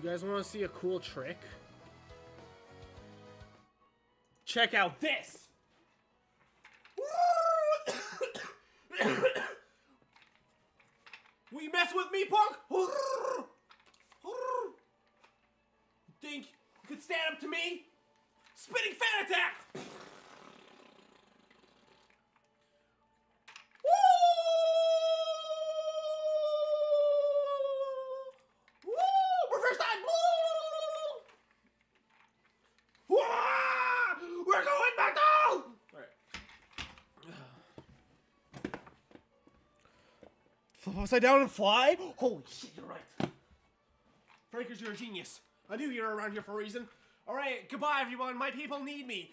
You guys want to see a cool trick? Check out this! Woo! Will you mess with me, punk? You think you could stand up to me? Spinning fan attack! Upside down and fly? Holy shit, you're right. Frankers, you're a genius. I knew you were around here for a reason. Alright, goodbye everyone, my people need me.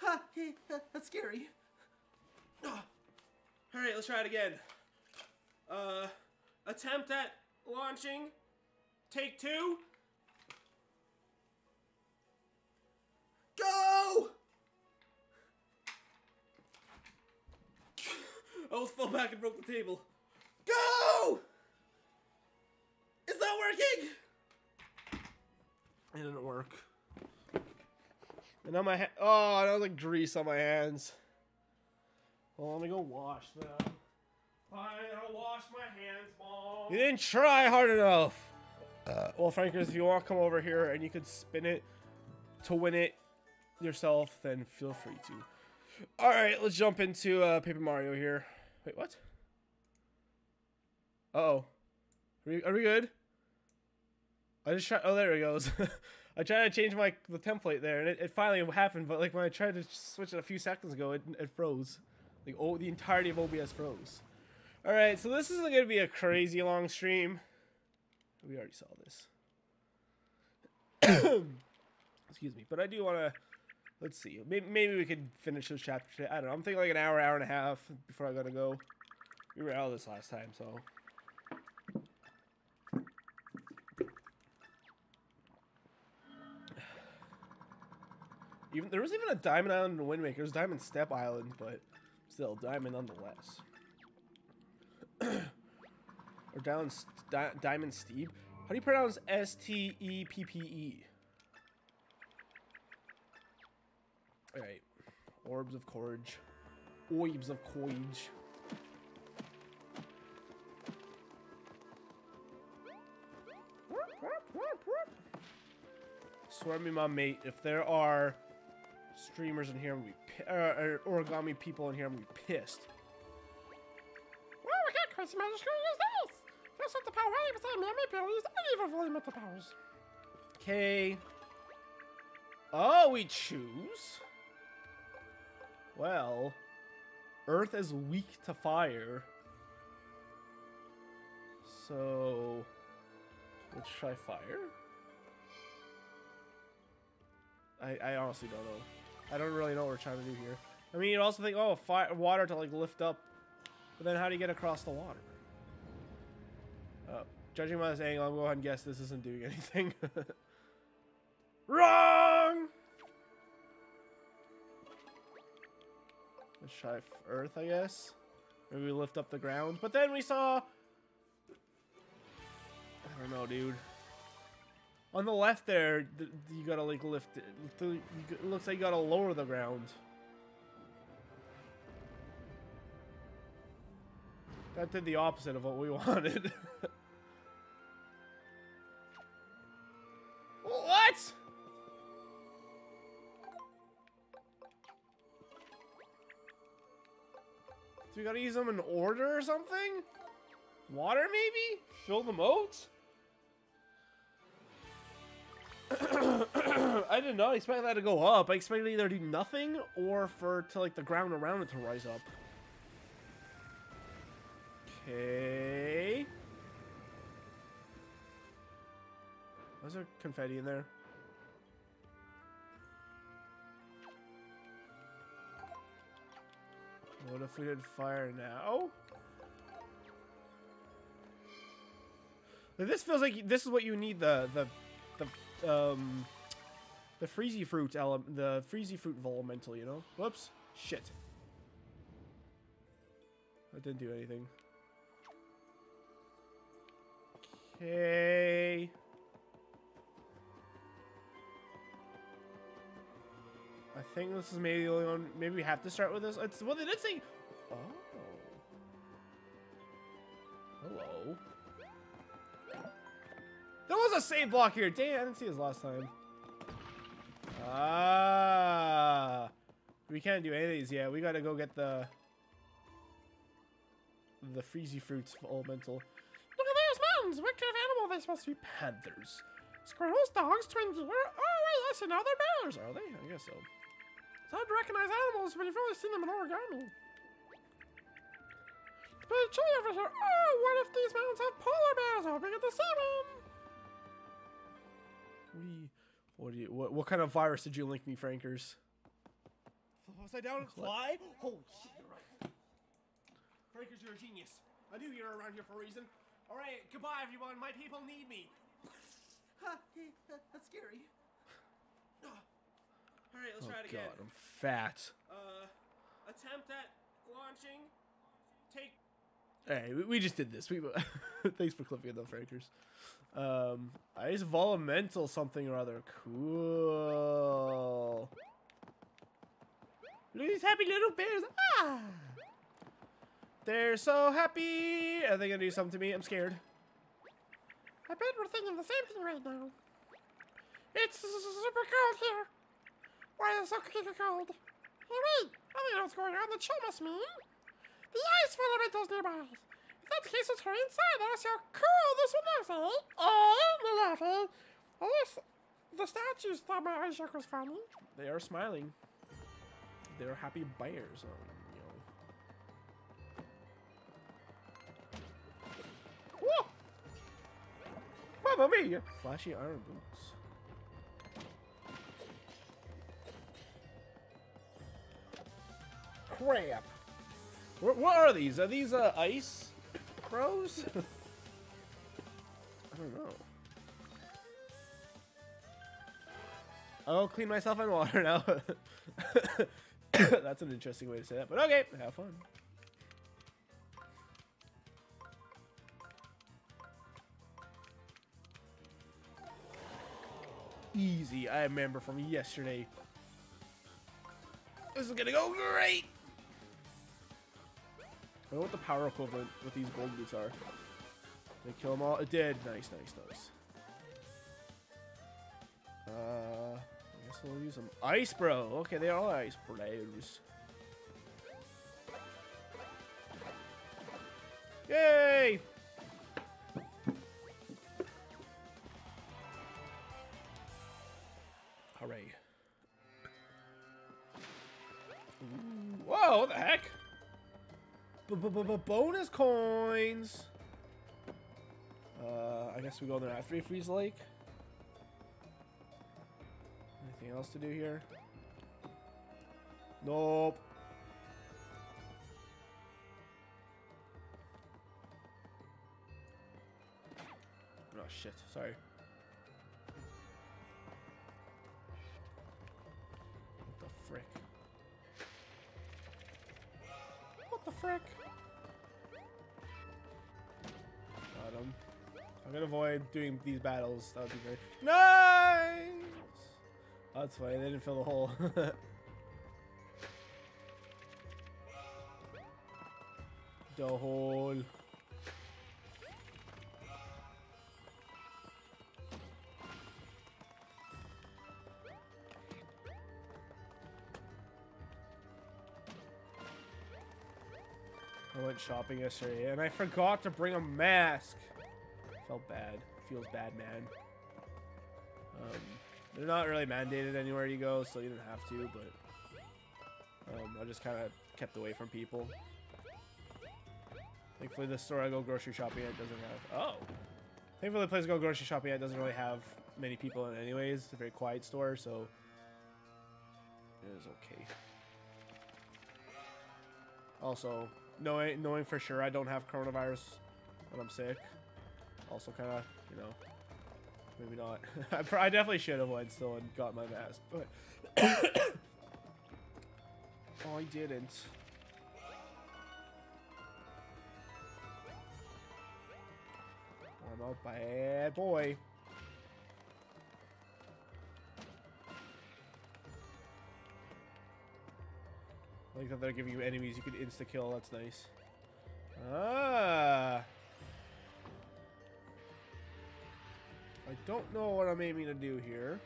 Ha, hey, that's scary. Alright, let's try it again. Attempt at launching. Take two. Go! I almost fell back and broke the table. Go! It's not working! It didn't work. And now my hand. Oh, now the grease on my hands. Well, let me go wash them. Fine, I'll wash my hands, Mom. You didn't try hard enough. Well, Frankers, if you want to come over here and you could spin it to win it yourself, then feel free to. Alright, let's jump into Paper Mario here. Wait, what? Uh-oh. Are we good? I just tried. Oh, there it goes. I tried to change the template there, and it finally happened, but like when I tried to switch it a few seconds ago, it froze. Like, oh, the entirety of OBS froze. Alright, so this is gonna be a crazy long stream. We already saw this. Excuse me, but I do wanna, let's see, maybe we could finish this chapter today. I don't know, I'm thinking like an hour, hour and a half before I gotta go. We were out of this last time, so. There was even a Diamond Island in Windmaker. There's Diamond Step Island, but still Diamond nonetheless. Or down Diamond Steep. How do you pronounce S-T-E-P-P-E? All right, orbs of courage, orbs of courage. Swear me, my mate. If there are streamers in here, I'm gonna be origami people in here, I'm gonna be pissed. Well, we got crazy magic. Use this. That's not the power. I'm able to use evil volume of the powers. Okay. Oh, we choose. Well, Earth is weak to fire, so let's try fire. I honestly don't know. I don't really know what we're trying to do here. I mean, you'd also think, oh, fire, water to like lift up, but then how do you get across the water? Judging by this angle, I'm going to go ahead and guess this isn't doing anything. Wrong. Let's try earth, I guess. Maybe we lift up the ground, but then we saw. I don't know, dude. On the left there, you gotta like lift it. It looks like you gotta lower the ground. That did the opposite of what we wanted. What? Do we gotta use them in order or something? Water maybe? Fill the moat? I did not expect that to go up. I expected it either to do nothing or for to like the ground around it to rise up. Okay. Was there confetti in there? What if we did fire now? This feels like this is what you need the freezy fruit element, the freezy fruit elemental, you know? Whoops. Shit. That didn't do anything. Okay. think this is maybe the only one. Maybe we have to start with this. It's well, they did say. Oh. Hello. There was a save block here. Dang, I didn't see this last time. Ah. We can't do any of these yet. We gotta go get the freezy fruits of elemental. Look at those mountains. What kind of animal are they supposed to be? Panthers. Squirrels, dogs, twins. Where? Oh, wait, listen. Now they're bears, are they? I guess so. It's hard to recognize animals when you've only seen them in origami. But it's chilly over here. Oh, what if these mountains have polar bears? I'll bring it to see them. What kind of virus did you link me, Frankers? Was I down and fly? Holy shit, you're right. Frankers, you're a genius. I knew you were around here for a reason. All right, goodbye, everyone. My people need me. That's scary. All right, let's try it again. God, I'm fat. Attempt at launching. Take. Hey, we just did this. We thanks for clipping it though, Frankers. Ice Volumental something or other. Cool. Look at these happy little bears. Ah! They're so happy. Are they gonna do something to me? I'm scared. I bet we're thinking the same thing right now. It's super cold here. Why is it so cold? Hey, wait. I don't know what's going on. The chill must mean the ice fundamentals nearby. If that's the case, let's hurry inside. Let us see how cool this one looks, eh? Oh, they're laughing. At least the statues thought my eye joke was funny. They are smiling. They're happy bears. Oh, yo. Whoa! Mamma mia! Flashy iron boots. Crap! What are these? Are these ice crows? I don't know. I'll clean myself in water now. That's an interesting way to say that, but okay, have fun. Easy, I remember from yesterday. This is gonna go great! I don't know what the power equivalent with these gold boots are. They kill them all. It did. Nice, nice, nice. I guess we'll use them. Ice bro. Okay, they are ice bros. Yay! Hooray! Ooh. Whoa! What the heck? Bonus coins. I guess we go in there after we freeze the lake. Anything else to do here? Nope. Oh shit! Sorry. What the frick? What the frick? Got him. I'm gonna avoid doing these battles. That would be great. Nice! Oh, that's funny. They didn't fill the hole. The hole. I went shopping yesterday and I forgot to bring a mask. Felt bad. Feels bad, man. They're not really mandated anywhere you go, so you don't have to, but I just kind of kept away from people. Thankfully, the store I go grocery shopping at doesn't have... Oh! Thankfully, the place I go grocery shopping at doesn't really have many people in it anyways. It's a very quiet store, so it is okay. Also, knowing for sure I don't have coronavirus when I'm sick, also kind of, you know, maybe not. I definitely should have went still and got my mask, but I didn't. I'm a bad boy. like that they're giving you enemies you can insta-kill. That's nice. Ah! I don't know what I'm aiming to do here.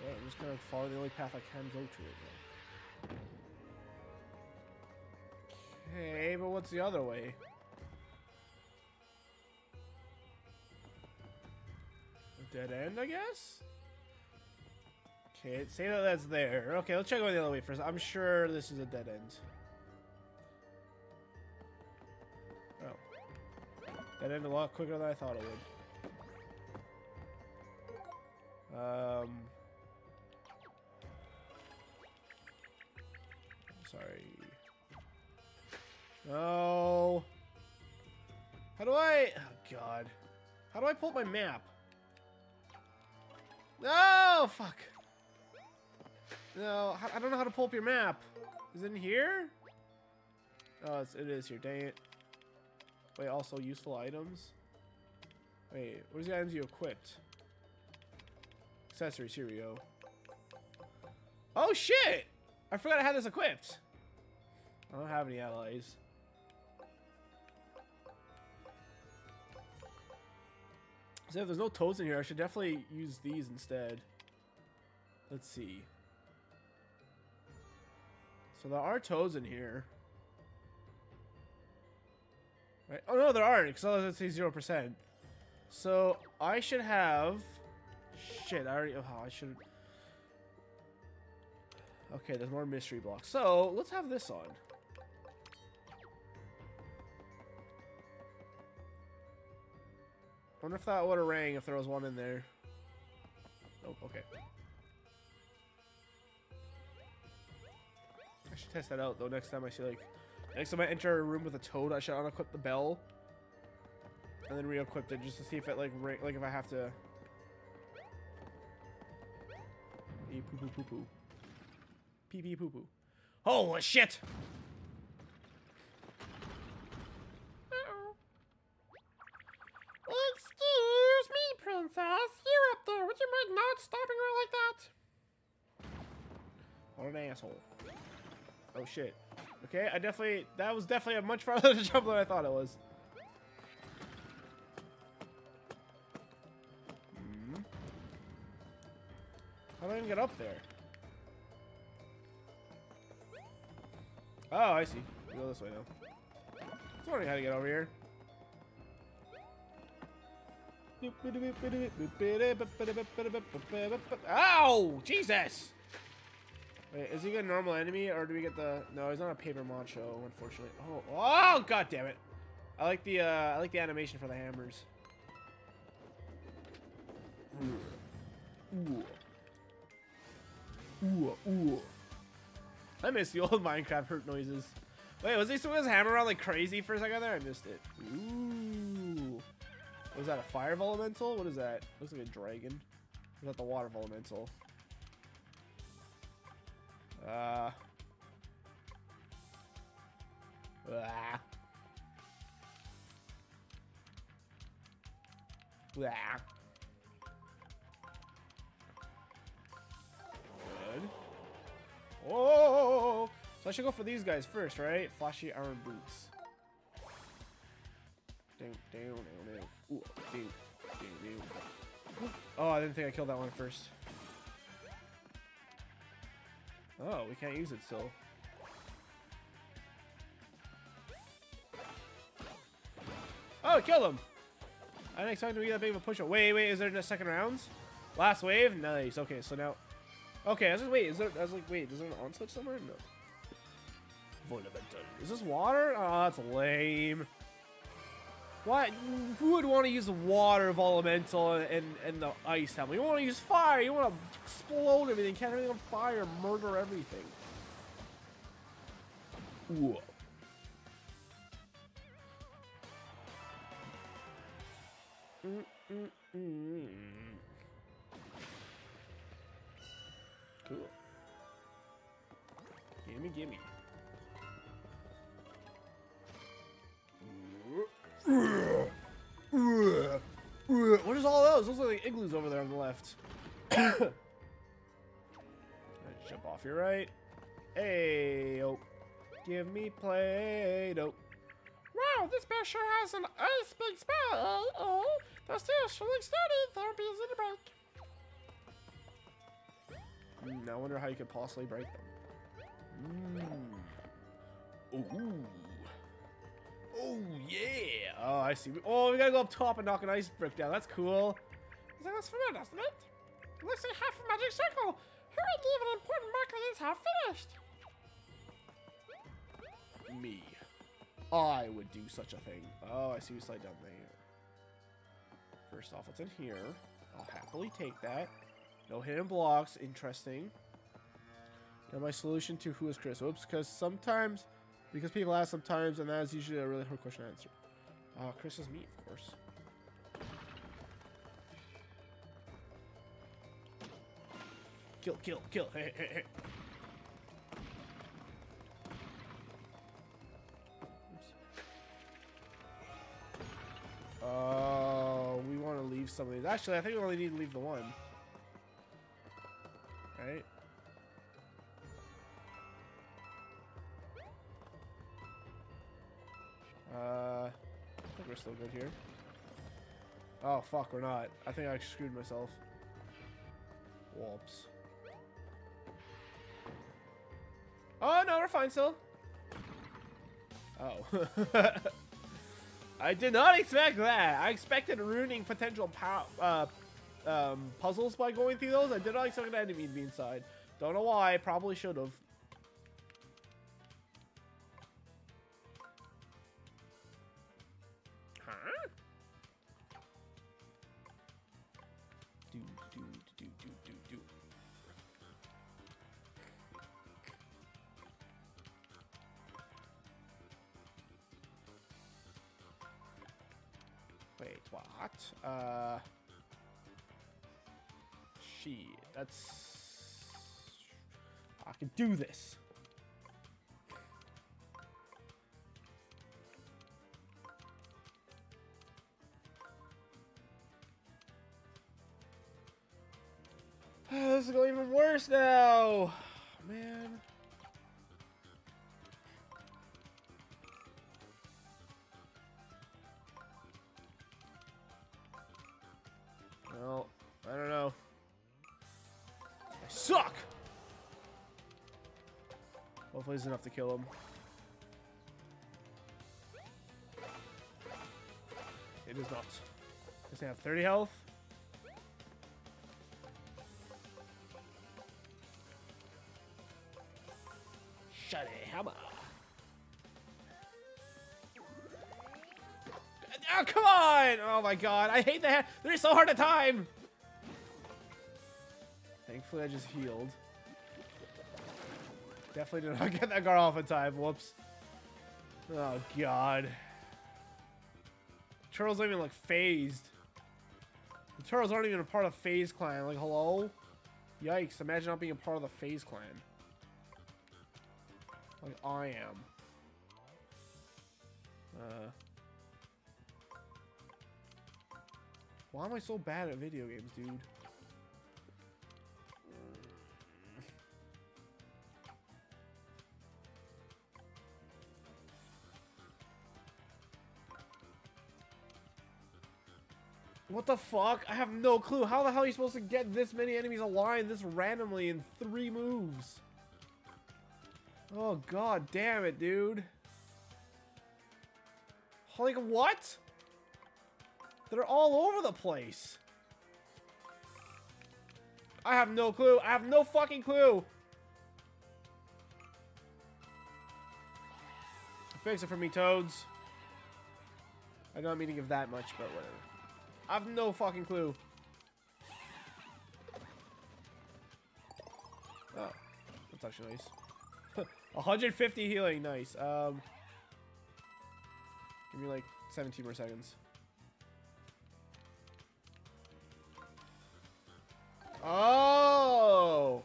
But I'm just gonna follow the only path I can go to right now. Okay, but what's the other way? A dead end, I guess? Okay, say that that's there. Okay, let's check out the other way first. I'm sure this is a dead end. Oh. That ended a lot quicker than I thought it would. Sorry. No. How do I... Oh, God. How do I pull up my map? No! Fuck. No, I don't know how to pull up your map. Is it in here? Oh, it is here. Dang it. Wait, also useful items. Wait, what are the items you equipped? Accessories, here we go. Oh, shit! I forgot I had this equipped. I don't have any allies. So if there's no toads in here, I should definitely use these instead. Let's see. So there are toads in here. Right? Oh no, there aren't, because I'll say 0%. So I should have... Shit, I already... Oh, I should... Okay, there's more mystery blocks. So let's have this on. Wonder if that would have rang if there was one in there. Oh, okay. I should test that out though. Next time I see like, next time I enter a room with a toad, I should unequip the bell and then re-equip it just to see if it like rang, like if I have to. Pee poo poo poo poo. Pee pee poo poo. Holy shit! Excuse me, princess. You're up there. Would you mind not stopping her like that? What an asshole. Oh shit. Okay, I definitely... That was definitely a much farther jump than I thought it was. How do I even get up there? Oh, I see. We go this way now. I was wondering how to get over here. Ow! Jesus! Wait, is he a normal enemy, or do we get the... No, he's not a paper macho, unfortunately. Oh, oh, god damn it! I like the animation for the hammers. Ooh. Ooh. Ooh. I miss the old Minecraft hurt noises. Wait, was he swinging his hammer around like crazy for a second there? I missed it. Ooh. Was that a fire elemental? What is that? Looks like a dragon. Or is that the water elemental? Good. Oh, so I should go for these guys first, right? Flashy iron boots. Oh, I didn't think I killed that one first. Oh, we can't use it still. Oh, kill him! I didn't expect to be that big of a push. Wait, wait, is there a second round? Last wave? Nice. Okay, so now... Okay, I was just... Wait, is there... I was like, wait, is there an on switch somewhere? No. Is this water? Oh, that's lame. What? Who would want to use the water of elemental and the ice temple? You want to use fire. You want to explode everything. Catch everything on fire. Murder everything. Ooh. Cool. Gimme, gimme. What is all those? Those look like igloos over there on the left. Jump off your right. Hey-oh. Give me Play-Doh. Wow, this bear sure has an ice big smile. Oh, the steel sure looks dirty. Therapy is in the break. I wonder how you could possibly break them. Mm. Ooh. Oh, yeah. Oh, I see. Oh, we gotta go up top and knock an ice brick down. That's cool. So that's for me, doesn't it? Looks like half a magic circle. Here I gave an important marker that is half finished. Me. I would do such a thing. Oh, I see you slide down there. First off, what's in here? I'll happily take that. No hidden blocks. Interesting. Now my solution to who is Chris? Oops, because people ask sometimes, and that is usually a really hard question to answer. Chris is me, of course. Kill, kill, kill. Hey, hey, hey. We want to leave some of these. Actually, I think we only need to leave the one. Right? I think we're still good here. Oh, fuck, we're not. I think I screwed myself. Whoops. Oh, no, we're fine still. Oh. I did not expect that. I expected ruining potential puzzles by going through those. I did not expect an enemy to be inside. Don't know why. I probably should have. Huh? Do, do, do, do, do, do. Wait, what? Shit, that's... I can do this. This is going even worse now, man. Well, I don't know. I suck! Hopefully it's enough to kill him. It is not. Does he have 30 health? Shiny hammer. Oh, come on! Oh my god, I hate that. They're so hard to time! Thankfully, I just healed. Definitely did not get that guard off in time. Whoops. Oh god. Turtles don't even look phased. The turtles aren't even a part of Phase Clan. Like, hello? Yikes, imagine not being a part of the Phase Clan. Like, I am. Why am I so bad at video games, dude? What the fuck? I have no clue. How the hell are you supposed to get this many enemies aligned this randomly in 3 moves? Oh, god damn it, dude. Like, what? They're all over the place. I have no clue. I have no fucking clue. Fix it for me, Toads. I don't mean to give that much, but whatever. I have no fucking clue. Oh, that's actually nice. 150 healing, nice. Give me like 17 more seconds. Oh!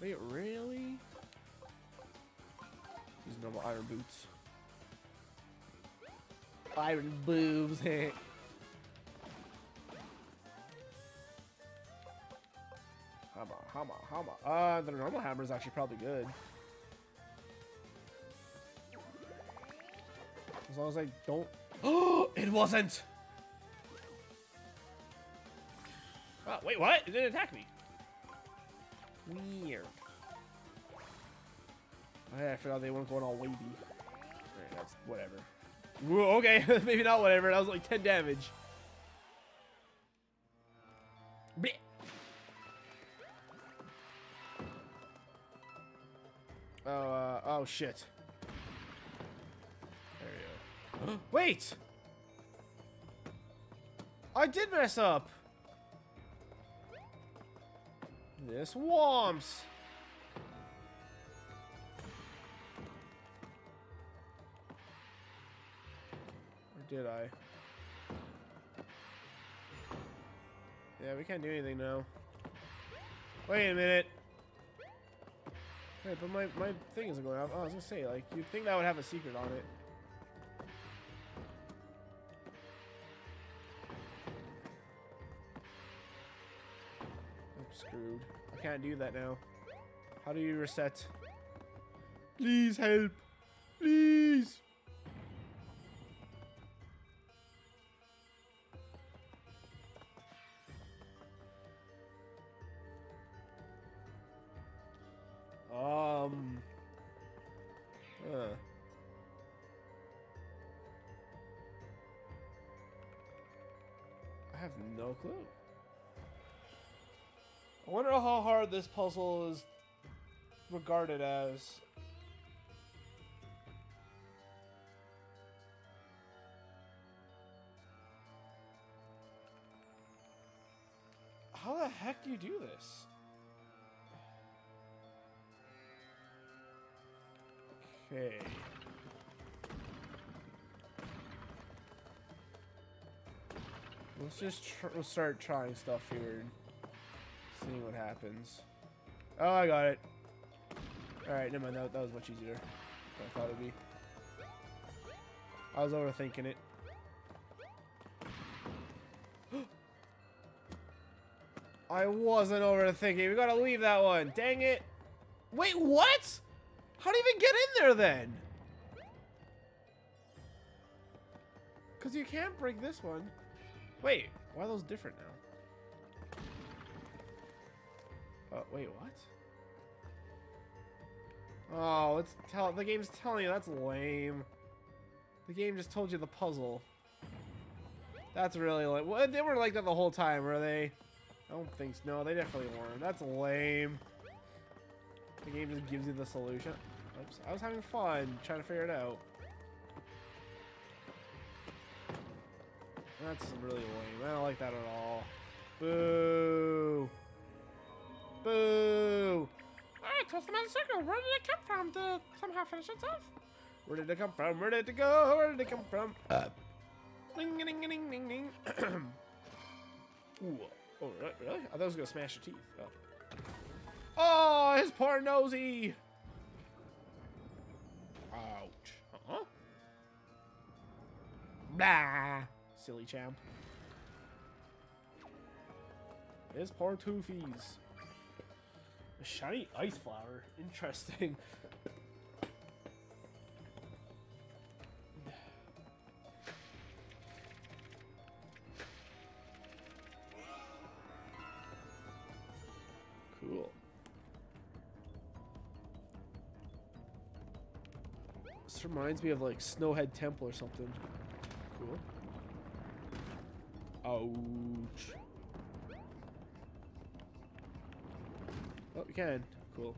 Wait, really? These normal iron boots. Iron boobs, heh. Hammer, hammer, hammer. The normal hammer is actually probably good. As long as I don't... Oh, it wasn't! Oh, wait, what? It didn't attack me. Weird. I forgot they weren't going all wavy. Alright, that's whatever. Ooh, okay, maybe not whatever. That was like 10 damage. Blech. Oh shit. There we go. Wait! I did mess up! This womps! Or did I? Yeah, we can't do anything now. Wait a minute! Wait, but my thing isn't going off. Oh, I was gonna say, like, you'd think that would have a secret on it. I'm screwed. I can't do that now. How do you reset? Please help! Please! I have no clue. I wonder how hard this puzzle is regarded as. How the heck do you do this? Okay. Let's just start trying stuff here and seeing what happens. Oh, I got it. Alright, never mind. That was much easier than I thought it would be. I was overthinking it. I wasn't overthinking. We gotta leave that one. Dang it. Wait, what? How do you even get in there then? Because you can't break this one. Wait, why are those different now? Oh, wait, what? Oh, it's the game's telling you that's lame. The game just told you the puzzle. That's really lame. Well, they were like that the whole time, were they? I don't think so. No, they definitely weren't. That's lame. The game just gives you the solution. Oops, I was having fun trying to figure it out. That's really lame. I don't like that at all. Boo! Boo! Alright, twist the magic circle. Where did it come from to somehow finish itself? Where did it come from? Where did it go? Where did it come from? Ding, ding, ding, ding, ding. Ooh. Oh, really? I thought I was going to smash your teeth. Oh. Oh, his poor nosy! Ouch. Uh-huh. Blah! Silly champ. His poor toofies. A shiny ice flower. Interesting. Cool. This reminds me of like Snowhead Temple or something. Cool. Ouch. Oh, we can. Cool.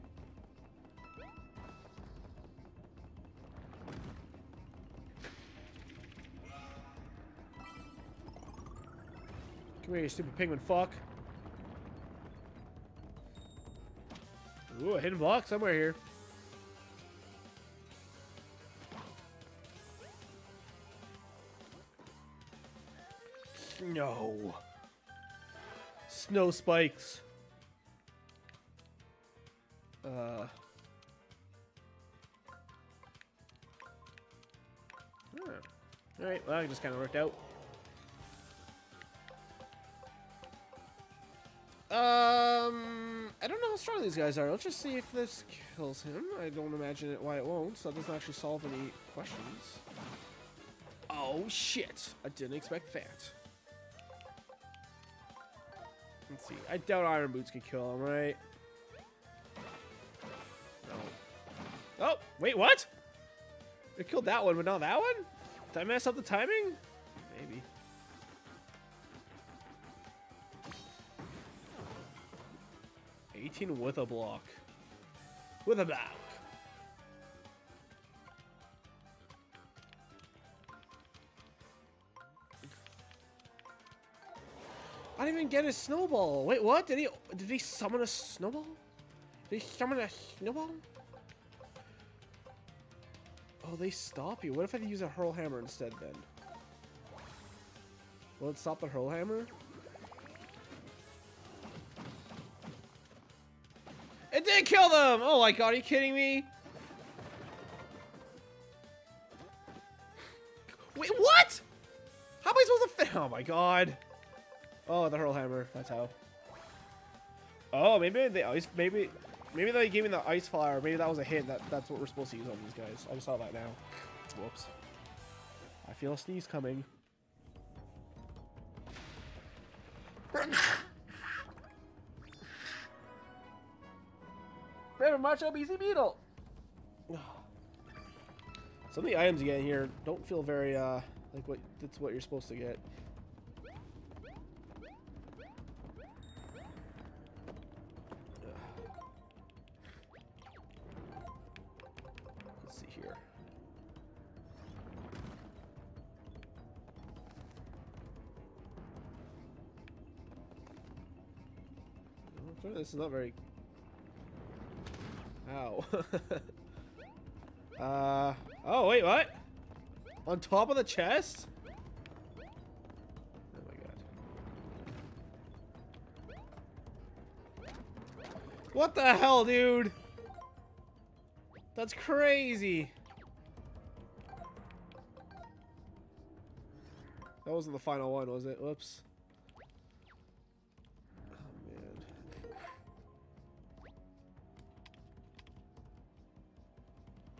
Come here, you stupid penguin fuck. Ooh, a hidden block somewhere here. No. Snow spikes. Alright, well, that just kind of worked out. I don't know how strong these guys are. Let's just see if this kills him. I don't imagine it why it won't, so that doesn't actually solve any questions. Oh shit, I didn't expect that. Let's see, I doubt Iron Boots can kill him, right? No. Oh, wait, what? It killed that one, but not that one? Did I mess up the timing? Maybe. With a block. With a block. I didn't even get his snowball. Wait, what? Did he summon a snowball? Did he summon a snowball? Oh, they stop you. What if I could use a hurl hammer instead then? Will it stop the hurl hammer? It did kill them! Oh my god, are you kidding me? Wait, what? How am I supposed to fit? Oh my god. Oh, the hurl hammer. That's how. Oh, maybe the ice. Maybe they gave me the ice flower. Maybe that was a hint. That's what we're supposed to use on these guys. I just saw that now. Whoops. I feel a sneeze coming. Favorite Macho BC Beetle. Some of the items you get here don't feel very like what that's what you're supposed to get. Let's see here. This is not very. Ow. Oh, wait, what? On top of the chest? Oh my god. What the hell, dude? That's crazy. That wasn't the final one, was it? Whoops.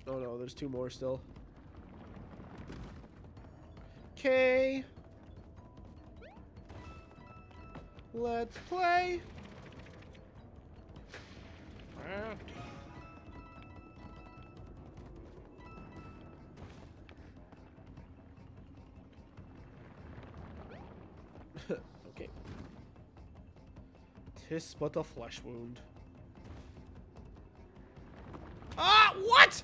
Oh no, there's two more still. Okay. Let's play. Okay. 'Tis but a flesh wound. Ah, what?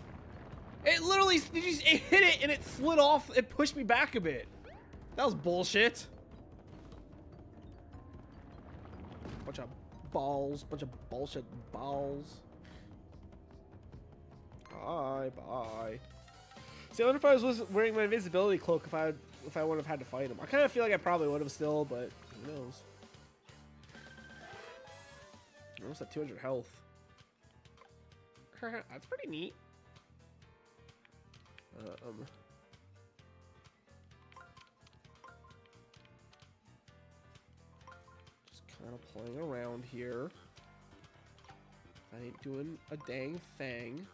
It literally, it hit it and it slid off. It pushed me back a bit. That was bullshit. Bunch of bullshit balls. Bye, bye. See, I wonder if I was wearing my invisibility cloak if I would have had to fight him. I kind of feel like I probably would have still, but who knows? I almost at 200 health. That's pretty neat. Just kind of playing around here. I ain't doing a dang thing.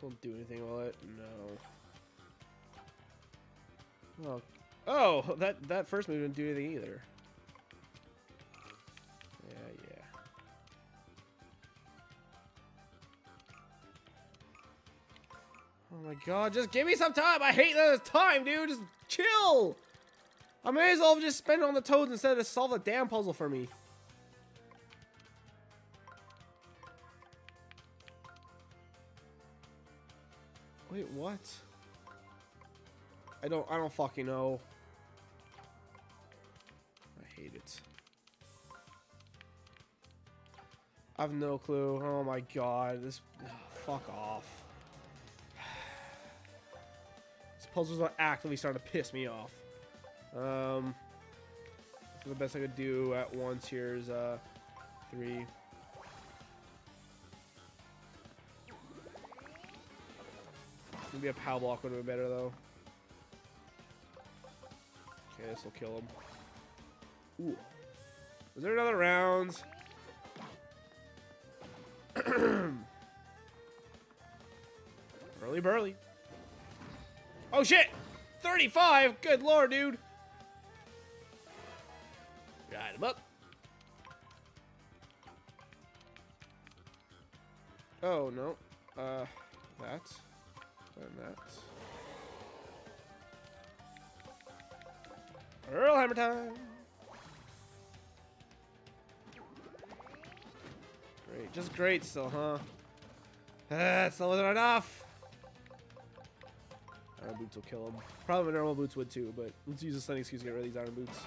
Don't do anything with it. No. Oh, that first move didn't do anything either. Yeah. Oh my god, just give me some time. I hate that it's time, dude. Just chill. I may as well just spend it on the toads instead of solve the damn puzzle for me. Wait, what? I don't fucking know. I hate it. I have no clue. Oh my god, this fuck off. This puzzle's not actively starting to piss me off. The best I could do at once here is 3. Maybe a POW block would have been better, though. Okay, this will kill him. Ooh. Is there another round? Burly burly. Oh, shit! 35? Good lord, dude. Got him up. Oh, no. That. And that. Earl Hammer time! Great. Just great still, huh? That's not enough! Iron boots will kill him. Probably normal boots would too, but let's use a stunning excuse to get rid of these iron boots.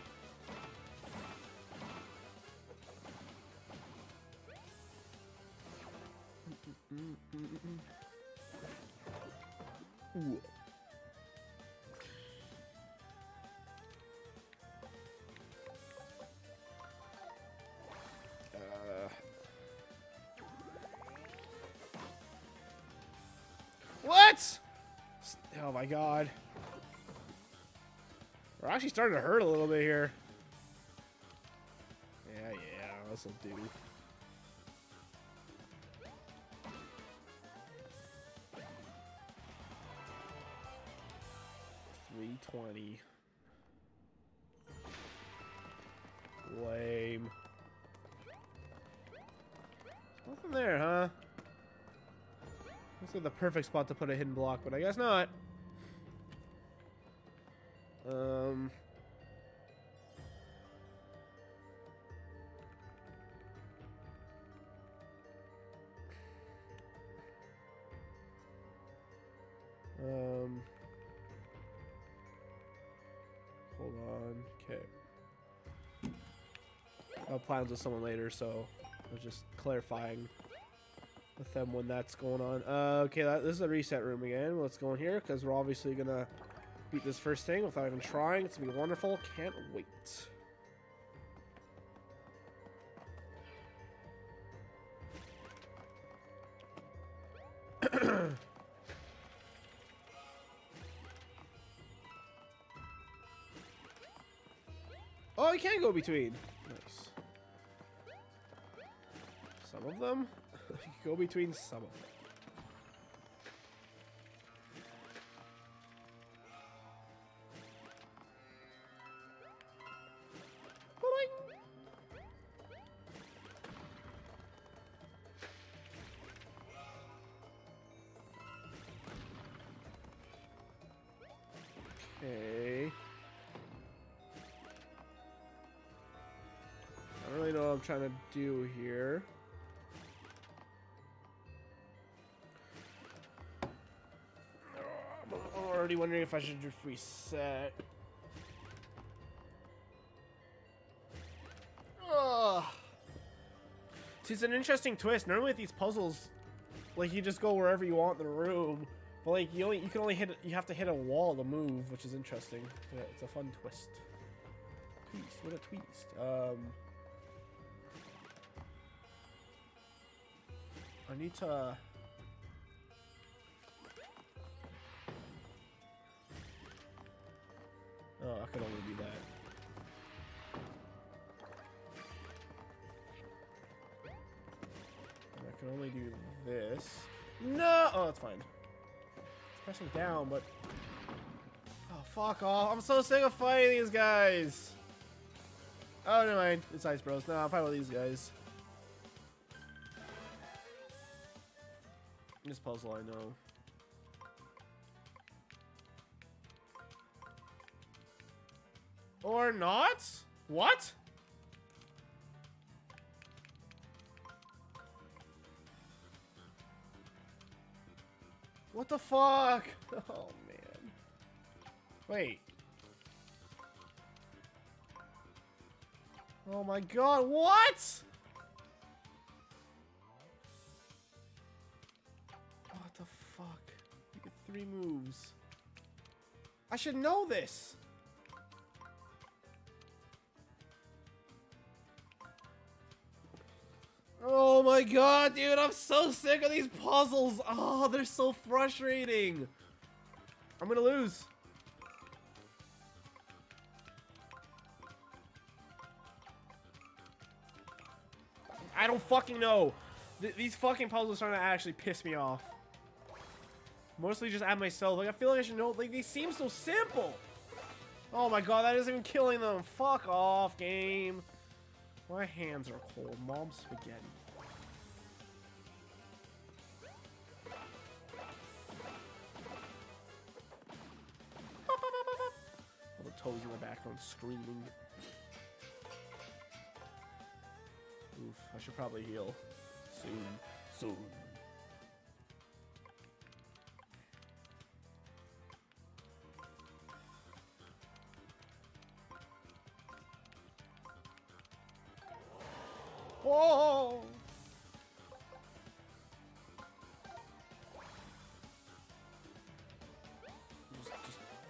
Ooh. What? Oh my god. We're actually starting to hurt a little bit here. Yeah, yeah, this will do. Lame. Nothing there, huh? Looks like the perfect spot to put a hidden block, but I guess not. Hold on. Okay. I'll plans with someone later, so I was just clarifying with them when that's going on. Okay, this is a reset room again. Let's go in here because we're obviously gonna beat this first thing without even trying. It's gonna be wonderful. Can't wait. Oh, you can go between. Nice. Some of them. You can go between some of them. Okay. I don't really know what I'm trying to do here. I'm already wondering if I should just reset. Ugh. See, it's an interesting twist. Normally with these puzzles, like you just go wherever you want in the room, but like you can only hit. You have to hit a wall to move, which is interesting. Yeah, it's a fun twist. What a twist. I need to... Oh, I could only do that. And I can only do this. No! Oh, that's fine. It's pressing down, but... Oh, fuck off. I'm so sick of fighting these guys. Oh, never mind. It's Ice Bros. No, I'll fight with these guys. This puzzle, I know. Or not? What? What the fuck? Oh, man. Wait. Oh, my God. What? What the fuck? You get 3 moves. I should know this. Oh my god, dude, I'm so sick of these puzzles. Oh, they're so frustrating. I'm gonna lose. I don't fucking know. These fucking puzzles are starting to actually piss me off. Mostly just at myself. Like, I feel like I should know. Like, they seem so simple. Oh my god, that isn't even killing them. Fuck off, game. My hands are cold. Mom spaghetti. All the toes in the background screaming. Oof, I should probably heal. Soon. Whoa! Just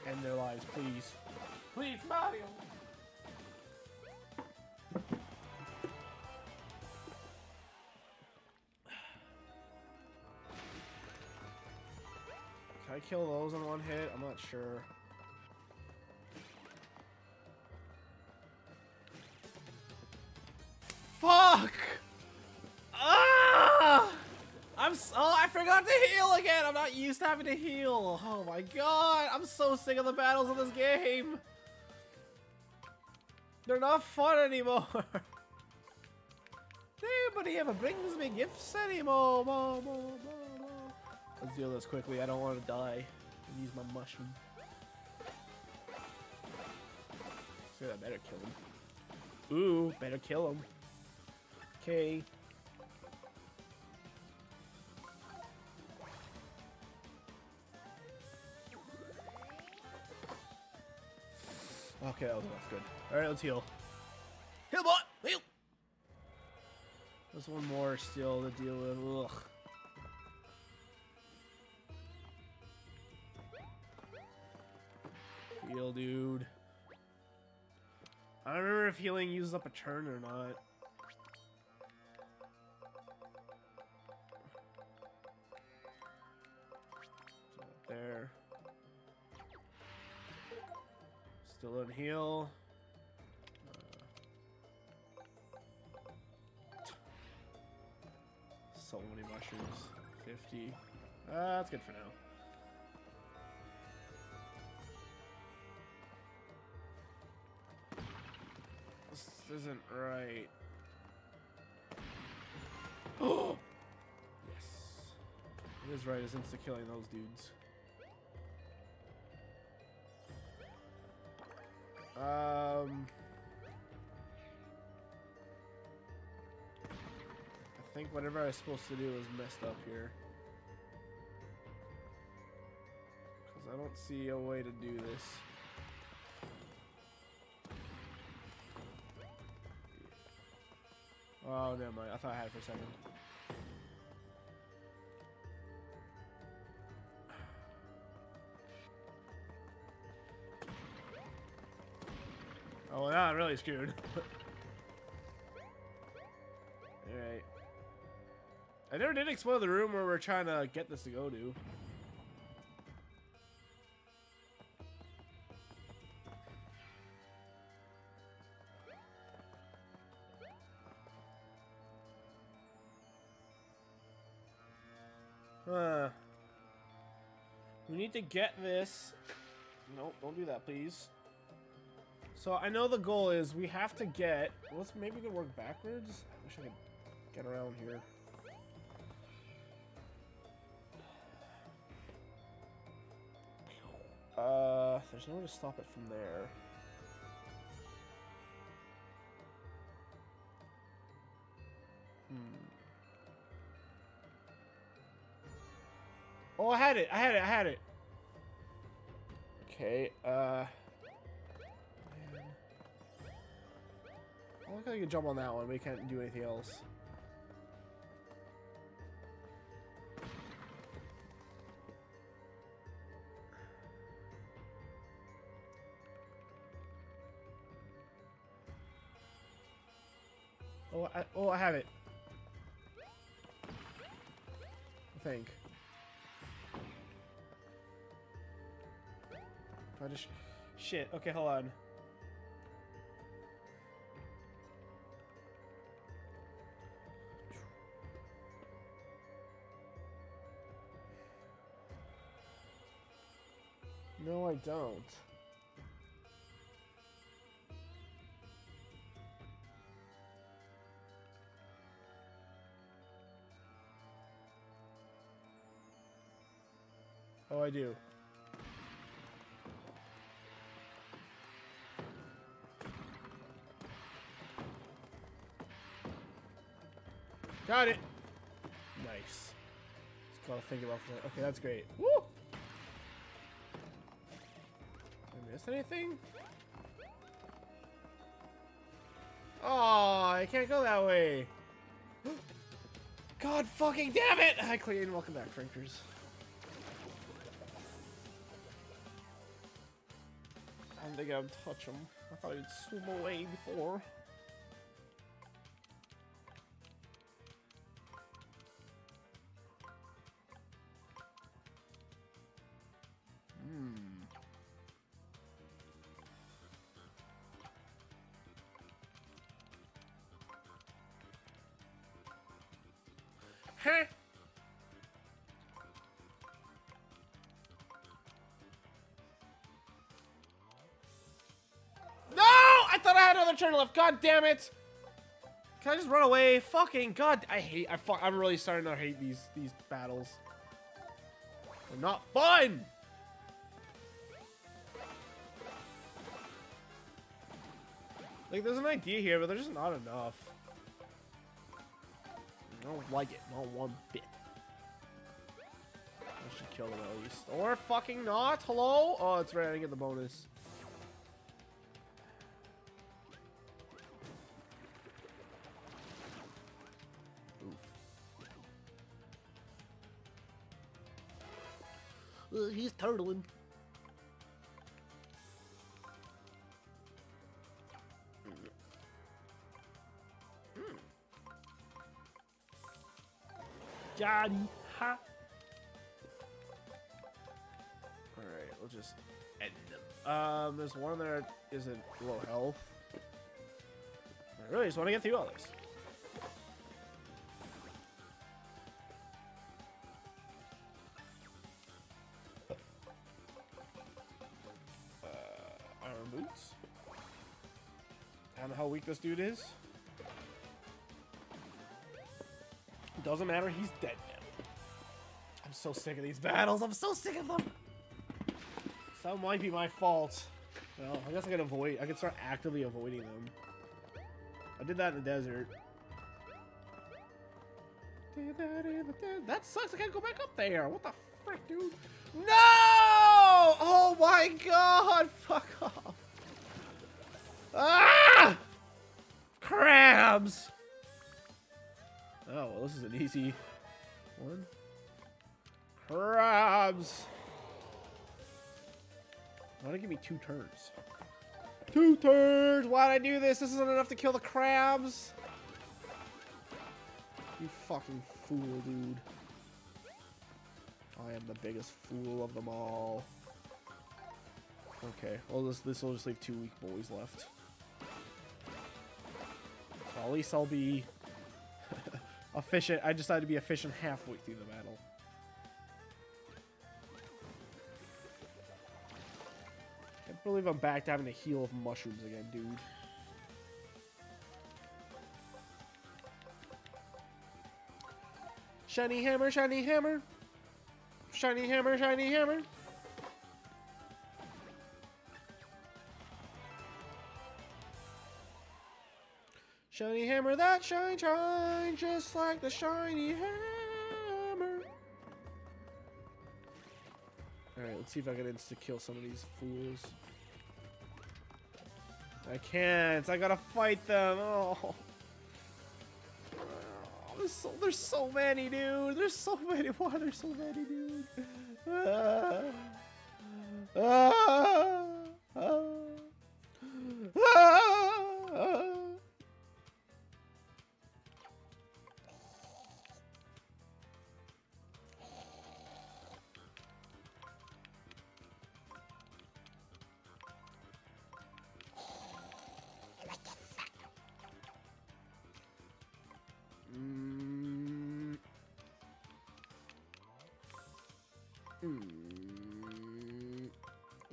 end their lives, please. Please, Mario! Can I kill those in one hit? I'm not sure. Fuck! Ah! I forgot to heal again. I'm not used to having to heal. Oh my god! I'm so sick of the battles in this game. They're not fun anymore. Nobody ever brings me gifts anymore. Let's deal this quickly. I don't want to die. I use my mushroom. So I better kill him. Ooh, better kill him. Okay. Okay, that was good. All right, let's heal. Heal, boy! Heal! There's one more still to deal with. Ugh. Heal, dude. I don't remember if healing uses up a turn or not. There. Still on heal. So many mushrooms. 50. That's good for now. This isn't right. Oh! Yes. It is right as insta-killing those dudes. I think whatever I was supposed to do is messed up here. Because I don't see a way to do this. Oh, never mind. I thought I had it for a second. Oh, well, now I'm really screwed. Alright. I never did explore the room where we're trying to get this to go to. We need to get this. Nope, don't do that, please. So I know the goal is we have to get. Let's maybe we could work backwards. I wish I could get around here. There's no way to stop it from there. Oh, I had it. Okay, man. I look like I can jump on that one, but we can't do anything else. Oh, I have it. I think. I just... Shit. Okay, hold on. No, I don't. Oh, I do. Got it. Nice. Just gotta think about that. Okay, that's great. Woo! Did I miss anything? Oh, I can't go that way. God fucking damn it! Hi, Clayton. Welcome back, Frankers. I don't think I would touch him. I thought he'd swim away before. Huh? Turn left. God damn it! Can I just run away? Fucking god! I'm really starting to hate these battles. They're not fun. Like there's an idea here, but there's just not enough. I don't like it, not one bit. I should kill them at least, or fucking not. Hello? Oh, it's right. I didn't get the bonus. He's turtling. Got him. Ha. All right, we'll just end them. There's one that isn't low health. I really just want to get through all this. How weak this dude is. Doesn't matter, he's dead now. I'm so sick of these battles. I'm so sick of them. That might be my fault. Well, I guess I can avoid. I can start actively avoiding them. I did that in the desert. That sucks. I gotta go back up there. What the frick, dude? No! Oh my god! Fuck off! Ah! Crabs! Oh, well, this is an easy one. Crabs! Why'd it give me 2 turns? 2 turns! Why'd I do this? This isn't enough to kill the crabs! You fucking fool, dude. I am the biggest fool of them all. Okay, well, this will just leave 2 weak boys left. Well, at least I'll be efficient. I decided to be efficient halfway through the battle. Can't believe I'm back to having a heal of mushrooms again, dude. Shiny hammer, shiny hammer. Shiny hammer, shiny hammer. Shiny hammer that shine, shine, just like the shiny hammer. Alright, let's see if I can insta-kill some of these fools. I can't. I gotta fight them. Oh. There's so many, dude. There's so many. Why there's so many, dude?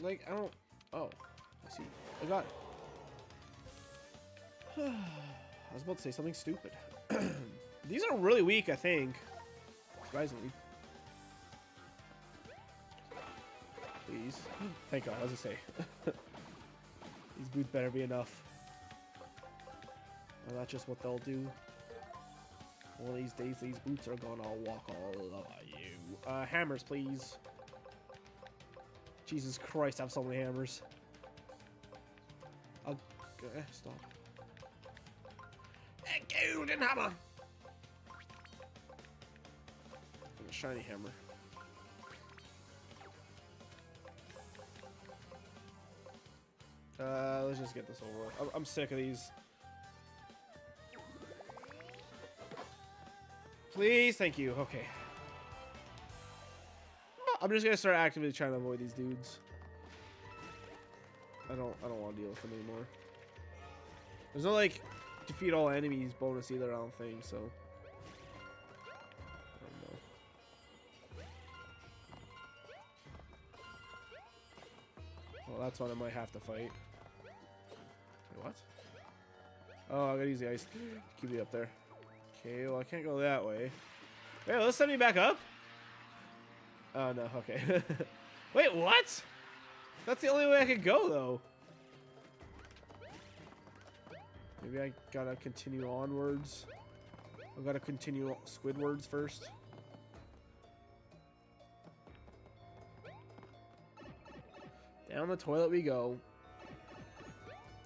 Like, I don't... Oh, I see. I got it. I was about to say something stupid. These are really weak, I think. Surprisingly. Please. Thank God, I was going to say. These boots better be enough. Well, that's just what they'll do. One of these days, these boots are gonna walk all over you. Hammers, please. Jesus Christ, I have so many hammers. Okay, stop. A golden hammer! And a shiny hammer. Let's just get this over with. I'm sick of these. Please, thank you. Okay. I'm just gonna start actively trying to avoid these dudes. I don't want to deal with them anymore. There's no like defeat all enemies bonus either, I don't think, so. I don't know. Well, that's one I might have to fight. Wait, what? Oh, I gotta use the ice to keep me up there. Okay, well, I can't go that way. Wait, let's send me back up? Oh, no, okay. Wait, what? That's the only way I could go, though. Maybe I gotta continue onwards. I gotta continue squidwards first. Down the toilet we go.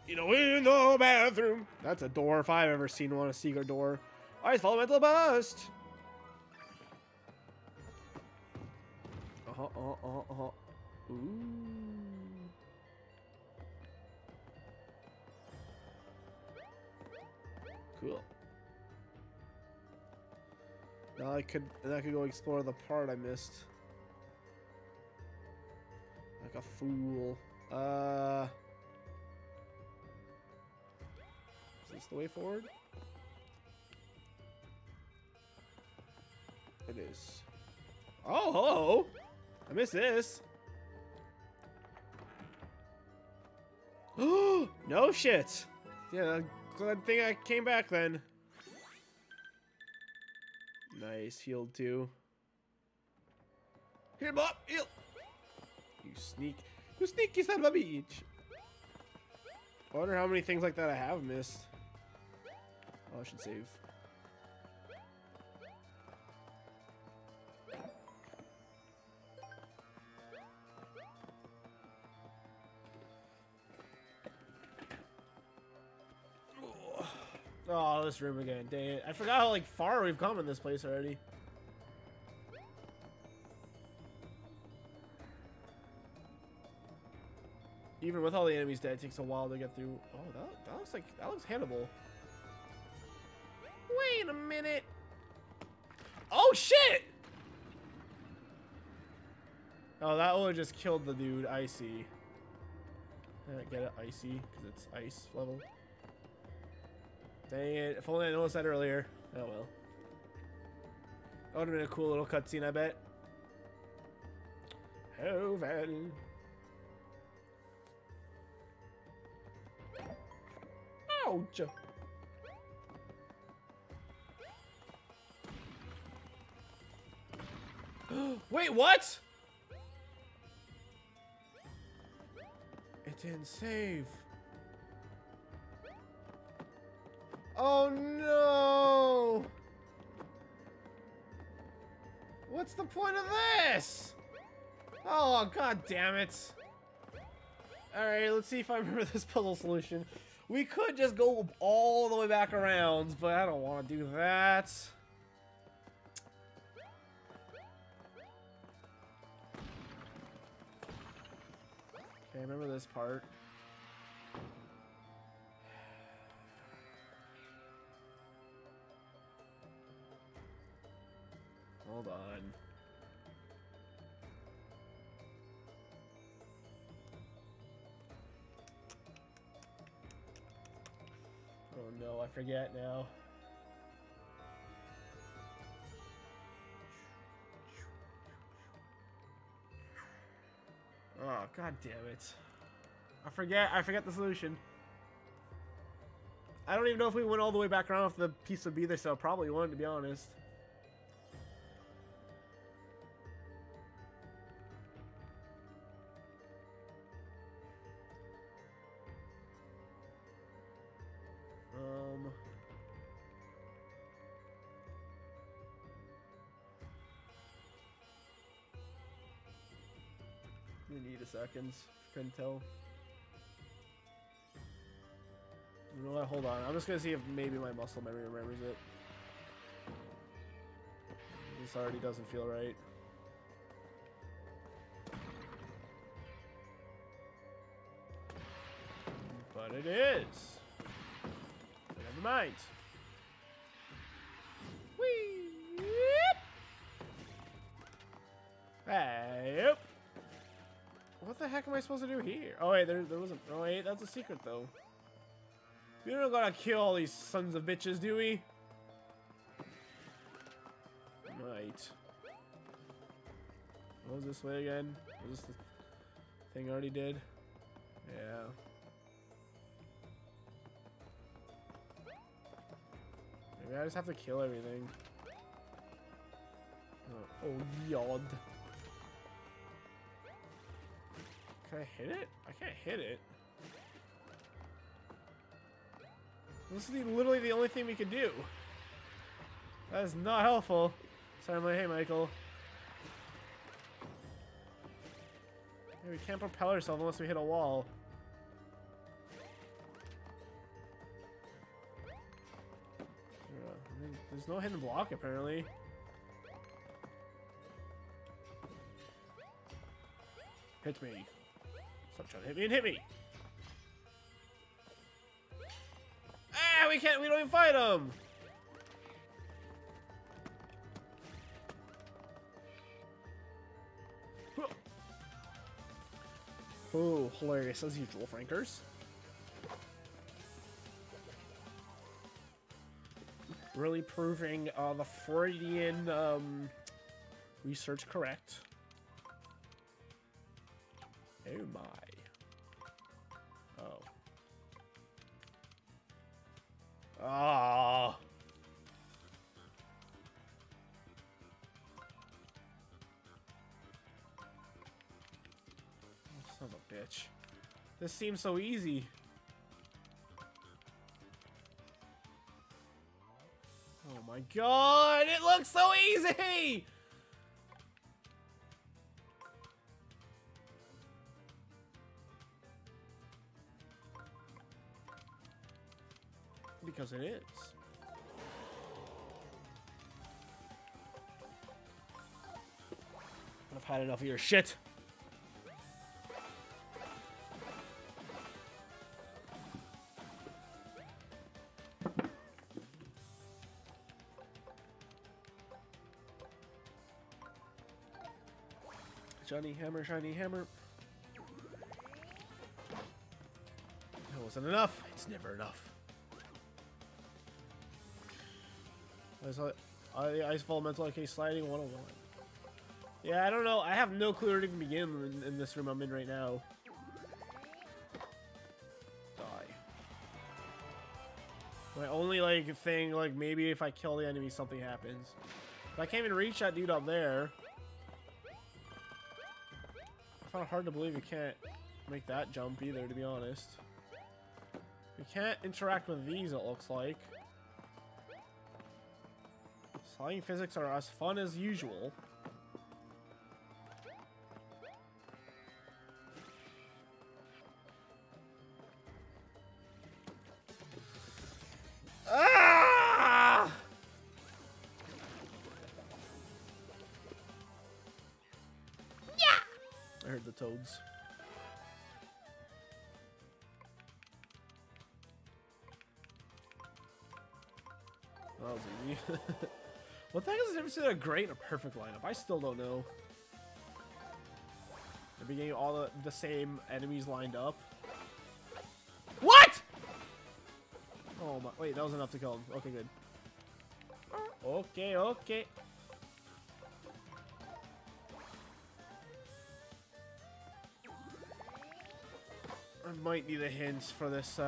You know, in the bathroom. That's a door if I've ever seen one, a secret door. Alright, follow me to the bust! Ooh. Cool. Now I could go explore the part I missed. Like a fool. Is this the way forward? It is. Oh, hello! I missed this. Oh, no shit. Yeah, glad thing I came back then. Nice, healed too. Heal up, heal. You sneaky son of a bitch. I wonder how many things like that I have missed. Oh, I should save. Oh, this room again. Dang it. I forgot how like far we've come in this place already. Even with all the enemies dead, it takes a while to get through. Oh, that looks like that looks hittable. Wait a minute. Oh shit! Oh, that only just killed the dude. I see. I get it, icy, because it's ice level. Dang it, if only I noticed that earlier. Oh well. That would have been a cool little cutscene, I bet. Oh, man. Ouch. Wait, what? It didn't save. Oh no! What's the point of this? Oh, god damn it. Alright, let's see if I remember this puzzle solution. We could just go all the way back around, but I don't want to do that. Okay, I remember this part. Hold on. Oh no, I forget now. Oh, god damn it. I forget the solution. I don't even know if we went all the way back around if the piece would be there, so I probably won, to be honest. We need a second. Couldn't tell. You know what? Hold on. I'm just gonna see if maybe my muscle memory remembers it. This already doesn't feel right. But it is. Never mind. Whee! Hey! What the heck am I supposed to do here? Oh wait, there wasn't. Oh wait, that's a secret though. We don't gotta kill all these sons of bitches, do we? Right. What was this way again? Was this the thing I already did? Yeah. Maybe I just have to kill everything. Oh yod. Can I hit it? I can't hit it. This is literally the only thing we can do. That is not helpful. Sorry, hey Michael. Hey, we can't propel ourselves unless we hit a wall. There's no hidden block apparently. Hit me. Stop trying to hit me and hit me! Ah, we can't, we don't even fight him! Oh, hilarious as usual, Frankers. Really proving the Freudian research correct. Oh my. Oh. Ah. Son of a bitch. This seems so easy. Oh my god, it looks so easy! Because it is. I've had enough of your shit. Shiny hammer, shiny hammer. That wasn't enough. It's never enough. Ice Elemental, okay, sliding 101. Yeah, I don't know. I have no clue where to even begin in this room I'm in right now. Die. My only, like, thing, like, maybe if I kill the enemy, something happens. But I can't even reach that dude up there. I found it hard to believe you can't make that jump either, to be honest. You can't interact with these, it looks like. Flying physics are as fun as usual. Ah! Yeah! I heard the toads. That was easy. What the heck is the difference between a great and a perfect lineup? I still don't know. They're beginning all the same enemies lined up. What? Oh my! Wait, that was enough to kill him. Okay, good. Okay, okay. might need a hint for this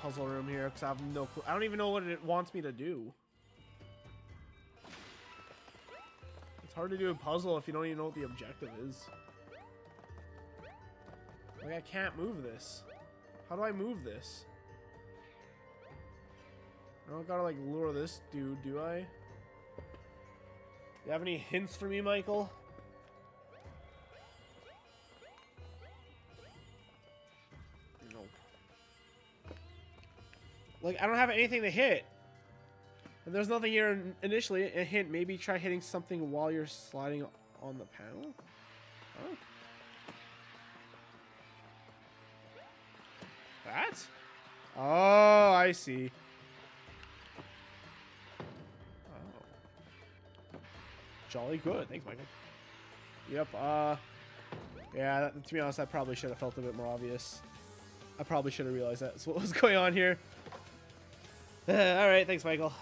puzzle room here, because I have no clue. I don't even know what it wants me to do. It's hard to do a puzzle if you don't even know what the objective is. Like, I can't move this. How do I move this? I don't gotta, like, lure this dude, do I? You have any hints for me, Michael? Nope. Like, I don't have anything to hit. And there's nothing here initially. A hint, maybe try hitting something while you're sliding on the panel? Oh. That? Oh, I see. Oh. Jolly good. Thanks, Michael. Yep, yeah, that, to be honest, I probably should have felt a bit more obvious. I probably should have realized that's what was going on here. Alright, thanks, Michael.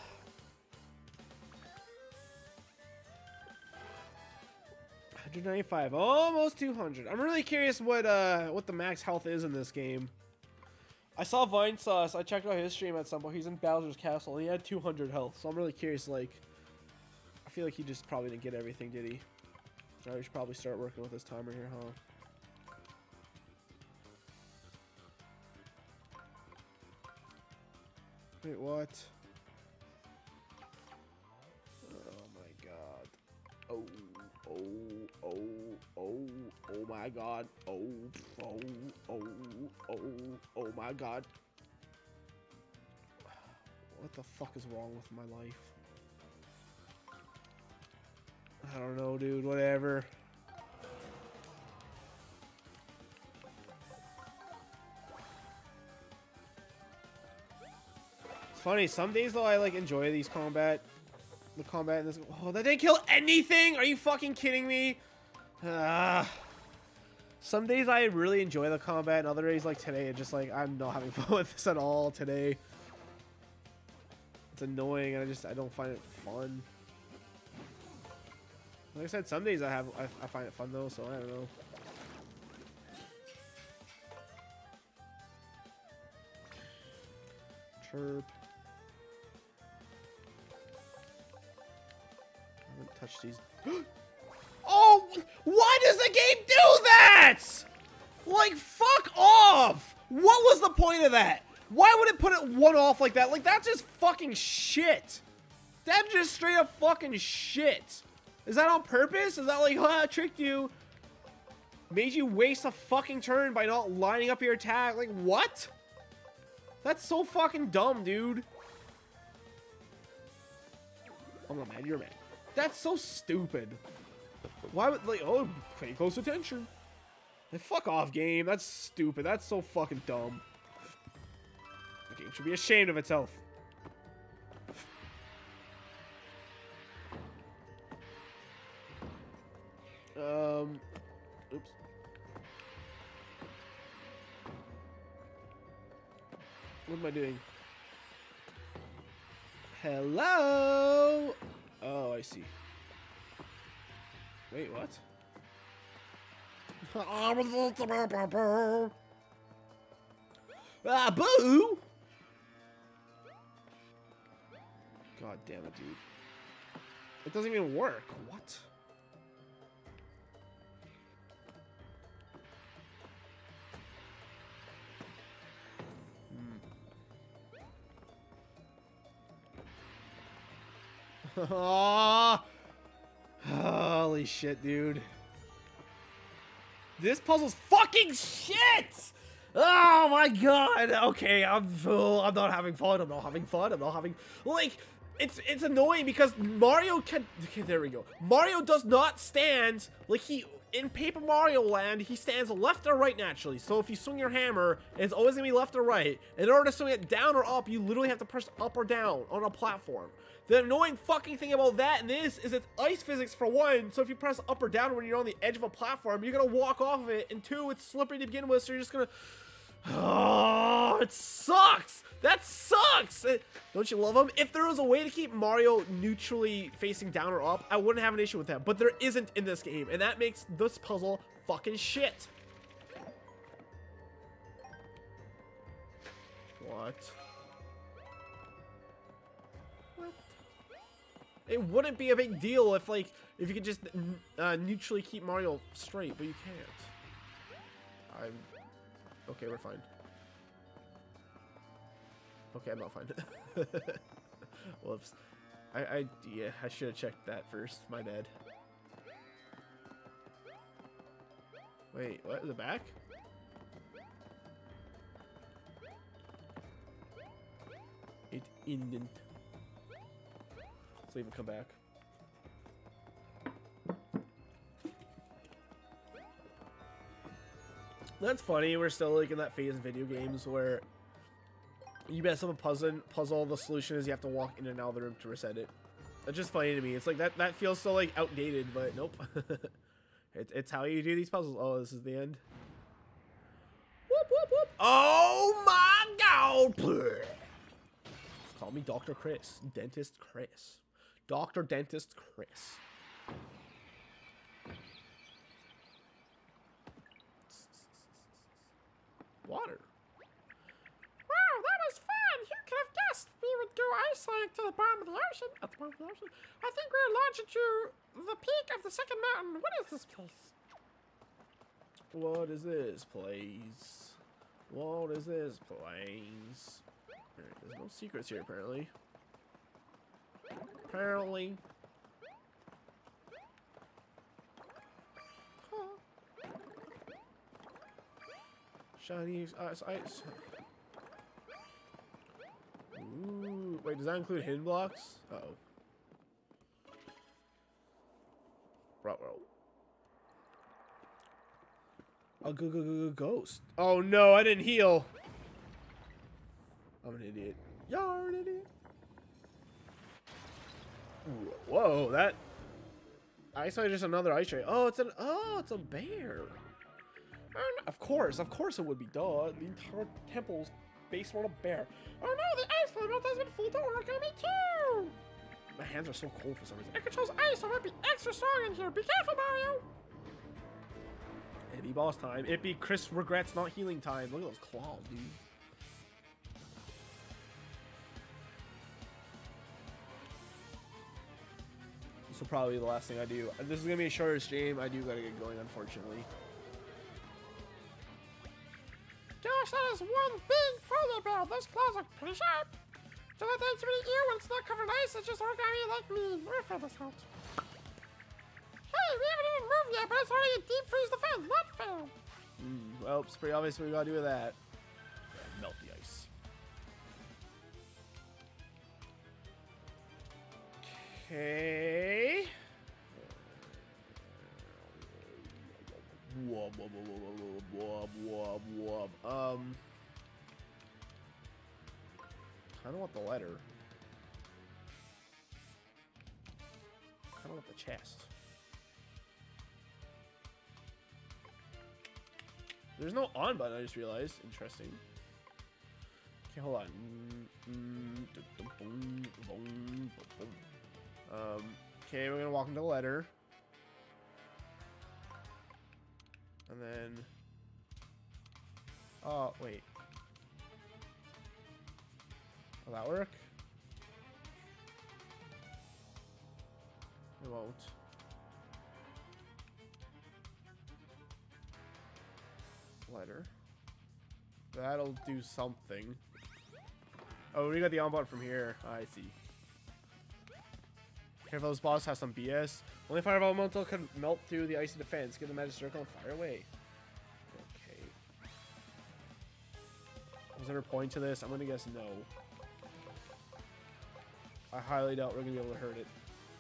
$195, almost 200. I'm really curious what the max health is in this game. I saw Vine Sauce. I checked out his stream at some point. He's in Bowser's Castle. He had 200 health, so I'm really curious. Like, I feel like he just probably didn't get everything, did he? All right, we should probably start working with this timer here, huh? Wait, what? Oh my god! Oh. Oh, oh, oh, oh my god. Oh, oh, oh, oh, oh my god. What the fuck is wrong with my life? I don't know, dude. Whatever. It's funny. Some days, though, I, like, enjoy these combat. The combat in this. Oh, that didn't kill anything? Are you fucking kidding me? Some days I really enjoy the combat, and other days, like today, it's just like I'm not having fun with this at all today. It's annoying, and I don't find it fun. Like I said, some days I find it fun though, so I don't know. Chirp. Touch these. Oh, why does the game do that? Like, fuck off. What was the point of that? Why would it put it one off like that? Like, that's just fucking shit. That's just straight up fucking shit. Is that on purpose? Is that like, I tricked you? Made you waste a fucking turn by not lining up your attack? Like, what? That's so fucking dumb, dude. I'm not mad. You're mad. That's so stupid. Why would, like, oh, pay close attention. Like, fuck off, game. That's stupid. That's so fucking dumb. The game should be ashamed of itself. Oops. What am I doing? Hello? Oh, I see. Wait, what? Ah, boo! God damn it, dude. It doesn't even work. What? Oh, holy shit, dude. This puzzle's fucking shit! Oh my god! Okay, I'm not having fun. I'm not having fun. I'm not having, like, it's annoying because Mario can, okay, there we go. Mario does not stand, like, he in Paper Mario Land, he stands left or right naturally. So if you swing your hammer, it's always gonna be left or right. In order to swing it down or up, you literally have to press up or down on a platform. The annoying fucking thing about that and this is it's ice physics for one. So if you press up or down when you're on the edge of a platform, you're gonna walk off of it. And two, it's slippery to begin with, so you're just gonna. Oh, it sucks! That sucks! Don't you love them? If there was a way to keep Mario neutrally facing down or up, I wouldn't have an issue with that. But there isn't in this game, and that makes this puzzle fucking shit. What? It wouldn't be a big deal if, like, if you could just neutrally keep Mario straight, but you can't. I'm... Okay, we're fine. Okay, I'm not fine. Whoops. Yeah, I should have checked that first. My bad. Wait, what? The back? It ended. Let's leave and come back. That's funny. We're still like in that phase of video games where you mess up a puzzle. The solution is you have to walk in and out of the room to reset it. That's just funny to me. It's like that feels so like outdated, but nope. It's how you do these puzzles. Oh, this is the end. Whoop whoop whoop! Oh my God! Just call me Dr. Chris, Dentist Chris, Dr. Dentist Chris. Water. Wow, that was fun! Who could have guessed we would go ice-like to the bottom of the ocean? At the bottom of the ocean? I think we're launching to the peak of the second mountain. What is this place? What is this place? What is this place? There's no secrets here, apparently. Apparently. Chinese ice. Ooh, wait, does that include hidden blocks? Uh-oh. Oh, go, ghost. Oh no, I didn't heal. I'm an idiot. You're an idiot. Ooh, whoa, that. I saw just another ice tray. Oh, it's a bear. Of course it would be, duh. The entire temple's based on a bear. Oh no, the ice element has been filled to origami too! My hands are so cold for some reason. It controls ice, so it might be extra strong in here. Be careful, Mario! It be boss time. It be Chris regrets not healing time. Look at those claws, dude. This will probably be the last thing I do. This is gonna be a shorter stream. I do gotta get going, unfortunately. Gosh, that is one big polar bear. Those claws are pretty sharp. Do they think to be you when it's not covered in ice? It's just origami like me. We'll figure this out. Hey, we haven't even moved yet, but it's already a deep freeze defense. Not fair. Well, it's pretty obvious what we gotta do with that. Yeah, melt the ice. Okay. I don't want the letter. I don't want the chest. There's no on button, I just realized. Interesting. Okay, hold on. Okay, we're gonna walk into the letter. And then, oh wait, will that work? It won't. Letter. That'll do something. Oh, we got the on button from here. I see. Careful, those boss have some BS. Only fire elemental can melt through the icy defense. Give the magic circle and fire away. Okay. Was there a point to this? I'm gonna guess no. I highly doubt we're gonna be able to hurt it.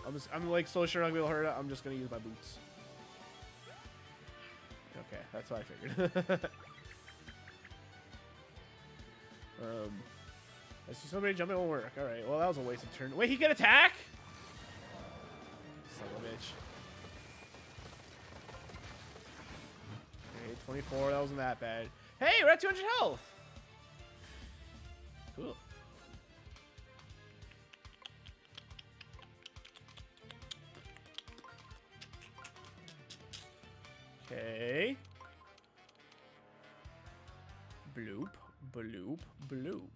I'm like so sure I'm gonna be able to hurt it. I'm just gonna use my boots. Okay, that's what I figured. I see somebody jumping won't work. All right. Well, that was a waste of turn. Wait, he can attack? Bitch. Okay, 24, that wasn't that bad. Hey, we're at 200 health. Cool. Okay. Bloop. Bloop, bloop.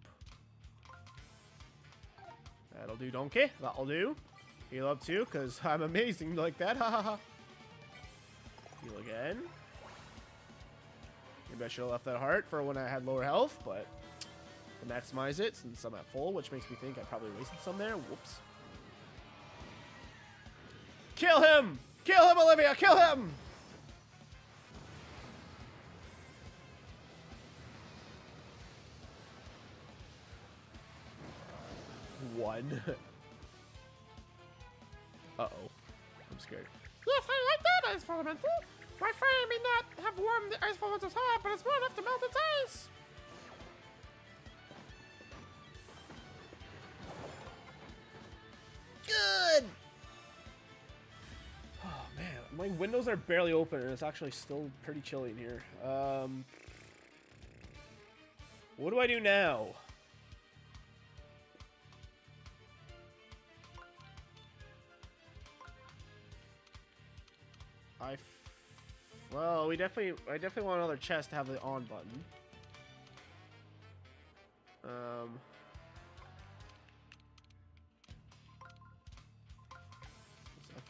That'll do, donkey. That'll do. Heal up too, because I'm amazing like that. Ha ha ha. Heal again. Maybe I should have left that heart for when I had lower health, but to maximize it since I'm at full, which makes me think I probably wasted some there. Whoops. Kill him! Kill him, Olivia! Kill him! One. Uh-oh. I'm scared. Yes, I like that ice filament. My fire may not have warmed the ice filaments as hot, but it's warm enough to melt its ice. Good! Oh, man. My windows are barely open, and it's actually still pretty chilly in here. What do I do now? Well, I definitely want another chest to have the on button. I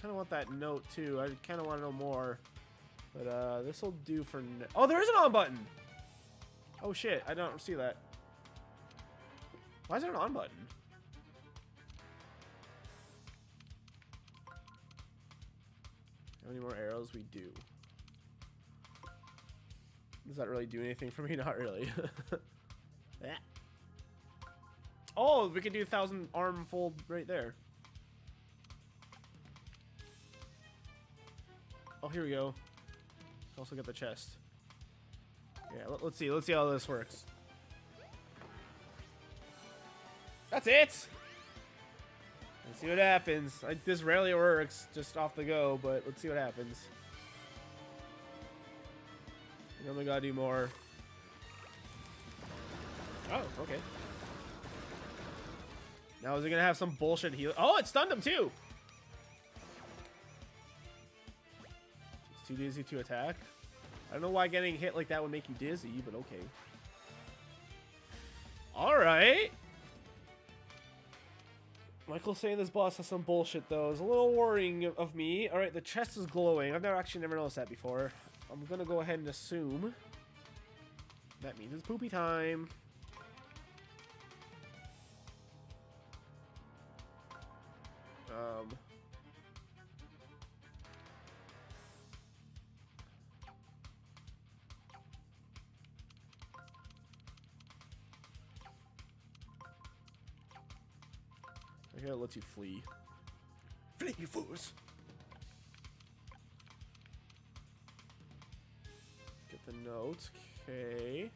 kind of want that note too. I kind of want to know more, but this will do for. Oh, there is an on button. Oh shit! I don't see that. Why is there an on button? How many more arrows we do? Does that really do anything for me? Not really. Yeah. Oh, we can do 1,000 arm fold right there. Oh, here we go. Also got the chest. Yeah, let's see. Let's see how this works. That's it. Let's see what happens. This rarely works just off the go, but let's see what happens. And then we gotta do more. Oh, okay. Now is it gonna have some bullshit heal? Oh, it stunned him too! It's too dizzy to attack. I don't know why getting hit like that would make you dizzy, but okay. Alright! Michael's saying this boss has some bullshit, though. It's a little worrying of me. Alright, the chest is glowing. I've never noticed that before. I'm gonna go ahead and assume that means it's poopy time. Okay, it lets you flee. Flee, you fools! Get the notes. Okay.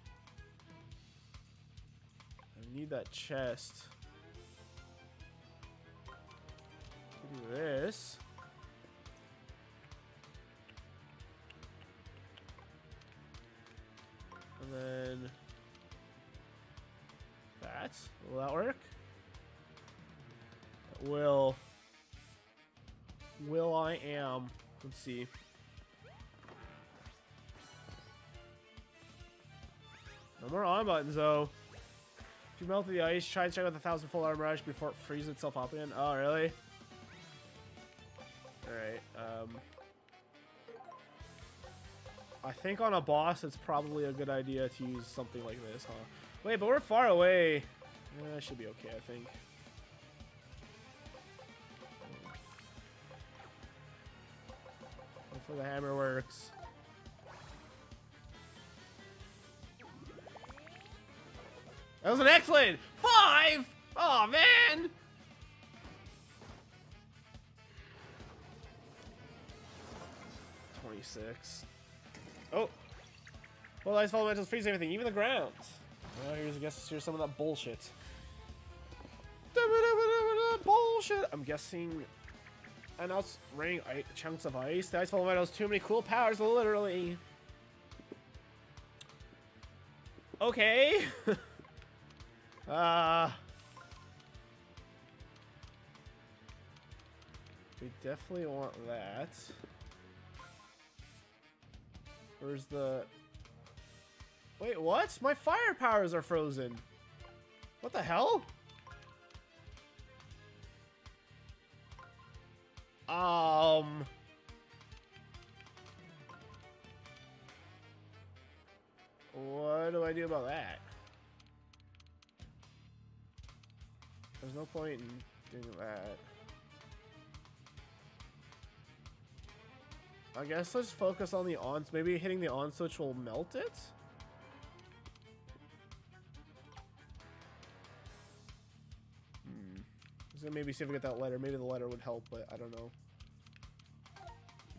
I need that chest. Do this. And then that. Will that work? Will I am. Let's see. No more on buttons though. If you melt the ice, try and check out the 1,000 full arm rush before it freezes itself up again. Oh really? Alright, I think on a boss it's probably a good idea to use something like this, huh? Wait, but we're far away. That should be okay, I think. Hopefully the hammer works. That was an excellent 5! Oh man! Oh! Well, ice fundamentals freeze everything, even the ground. Well, here's a guess. Here's some of that bullshit. Bullshit! I'm guessing. And now it's raining chunks of ice. The ice fundamentals, too many cool powers, literally. Okay. We definitely want that. Where's the... Wait, what? My fire powers are frozen. What the hell? What do I do about that? There's no point in doing that. I guess let's focus on the on. Maybe hitting the on switch will melt it? So maybe see if we get that letter. Maybe the letter would help, but I don't know.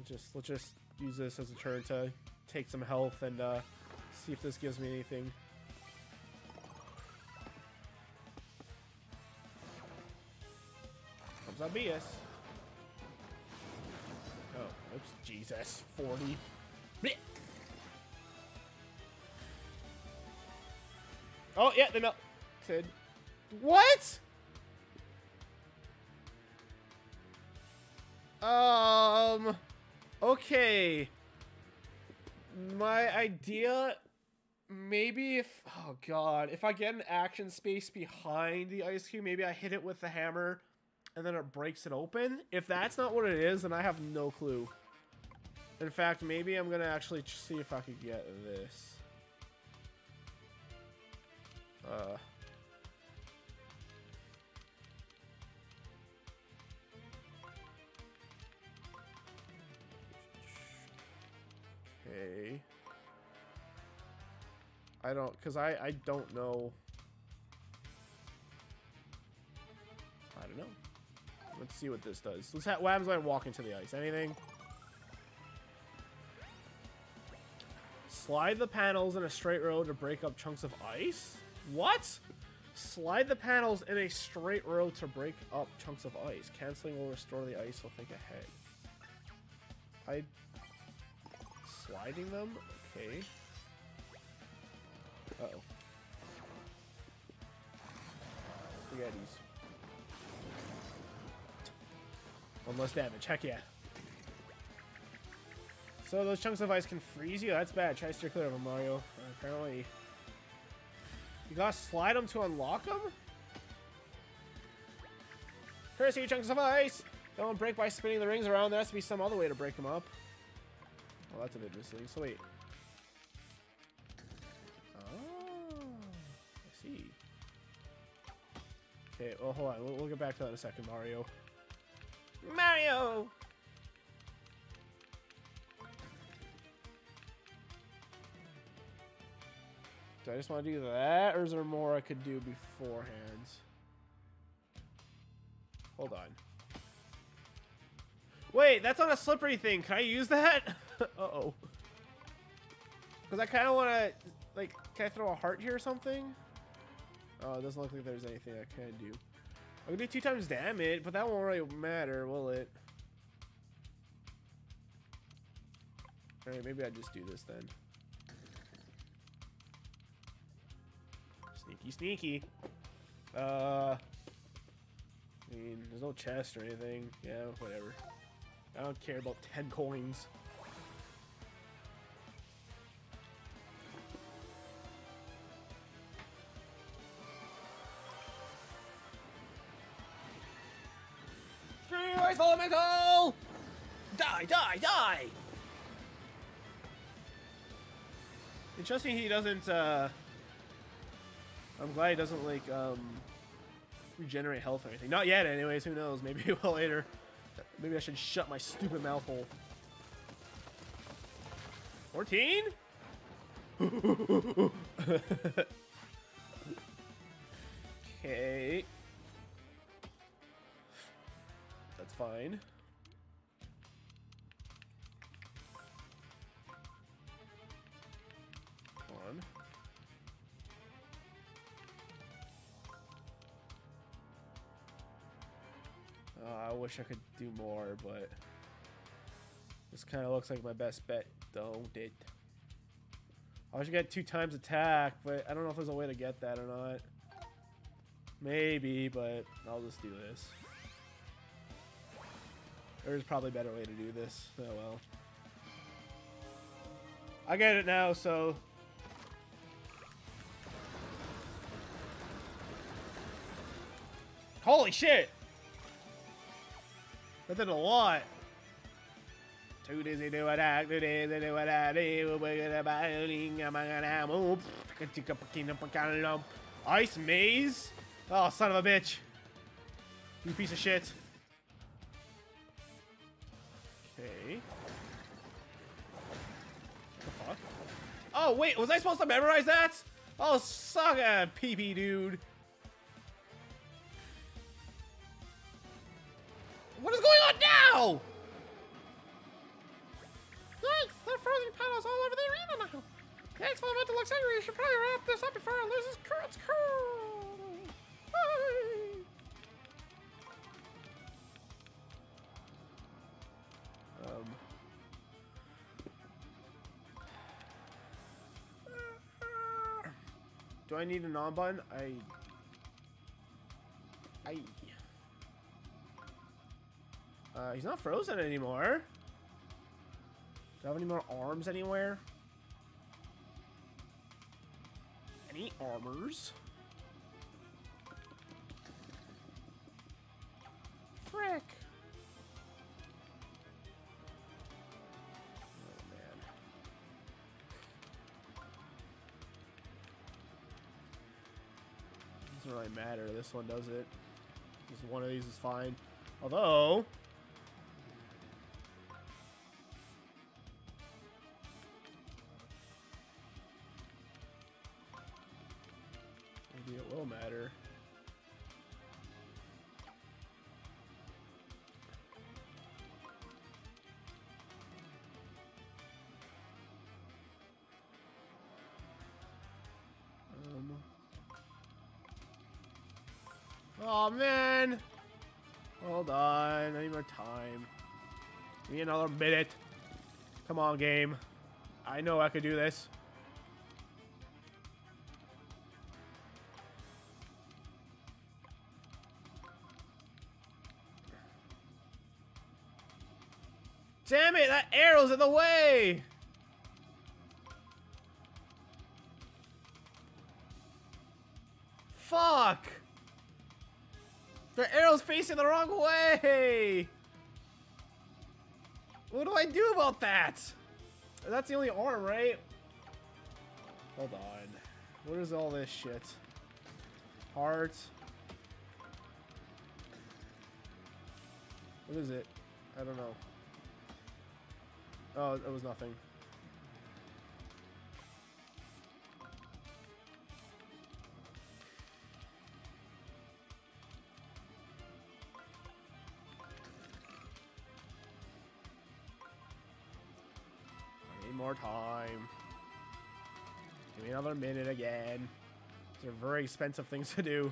Let's just use this as a turn to take some health and see if this gives me anything. Comes OBS. Oh, oops, Jesus, 40. Blech. Oh yeah, they melted. What? Okay. My idea, maybe if, oh god, if I get an action space behind the ice cube, maybe I hit it with the hammer and then it breaks it open. If that's not what it is, then I have no clue. In fact, maybe I'm gonna actually see if I could get this. Okay. I don't, because I don't know. I don't know. Let's see what this does. Let's what happens when I walk into the ice? Anything? Slide the panels in a straight row to break up chunks of ice? What? Slide the panels in a straight row to break up chunks of ice. Canceling will restore the ice. We'll think ahead. Sliding them? Okay. Uh-oh. Spaghettis. One less damage. Heck yeah. So those chunks of ice can freeze you? That's bad. Try to steer clear of them, Mario. Apparently. You gotta slide them to unlock them? Curse you, chunks of ice! They won't break by spinning the rings around. There has to be some other way to break them up. Well, that's a bit misleading. So wait. Oh, I see. Okay, well, hold on. We'll get back to that in a second, Mario. Mario! Do I just want to do that, or is there more I could do beforehand? Hold on. Wait, that's not a slippery thing. Can I use that? Uh-oh. Because I kind of want to, like, can I throw a heart here or something? Oh, it doesn't look like there's anything I can do. I can do 2 times damage, but that won't really matter, will it? All right, maybe I just do this then. Sneaky, sneaky. I mean, there's no chest or anything. Yeah, whatever. I don't care about 10 coins. Green ice elemental! Die, die, die! Interesting he doesn't, I'm glad he doesn't, like, regenerate health or anything. Not yet, anyways. Who knows? Maybe it will later. Maybe I should shut my stupid mouth hole. 14? Okay. That's fine. Come on. I wish I could do more, but this kind of looks like my best bet, don't it? I should get 2 times attack, but I don't know if there's a way to get that or not. Maybe, but I'll just do this. There's probably a better way to do this. Oh well. I get it now, so Holy shit! That did a lot. Too dizzy do what I do, dizzy do what I do. We're gonna buy ice maze? Oh, son of a bitch. You piece of shit. Okay. What the fuck? Oh, wait, was I supposed to memorize that? Oh, suck a pee-pee, dude. What is going on now? Yikes, there are frozen puddles all over the arena now. Thanks for the mental luxury. You should probably wrap this up before it loses its cool. Do I need an on button? He's not frozen anymore. Do I have any more arms anywhere? Any armors? Frick. Oh, man. Doesn't really matter. This one does it. Just one of these is fine. Although... it will matter. Oh man! Hold on, I need more time. Give me another minute. Come on, game. I know I could do this. Damn it, that arrow's in the way! Fuck! The arrow's facing the wrong way! What do I do about that? That's the only arm, right? Hold on. What is all this shit? Heart. What is it? I don't know. Oh, it was nothing. I need more time. Give me another minute again. These are very expensive things to do.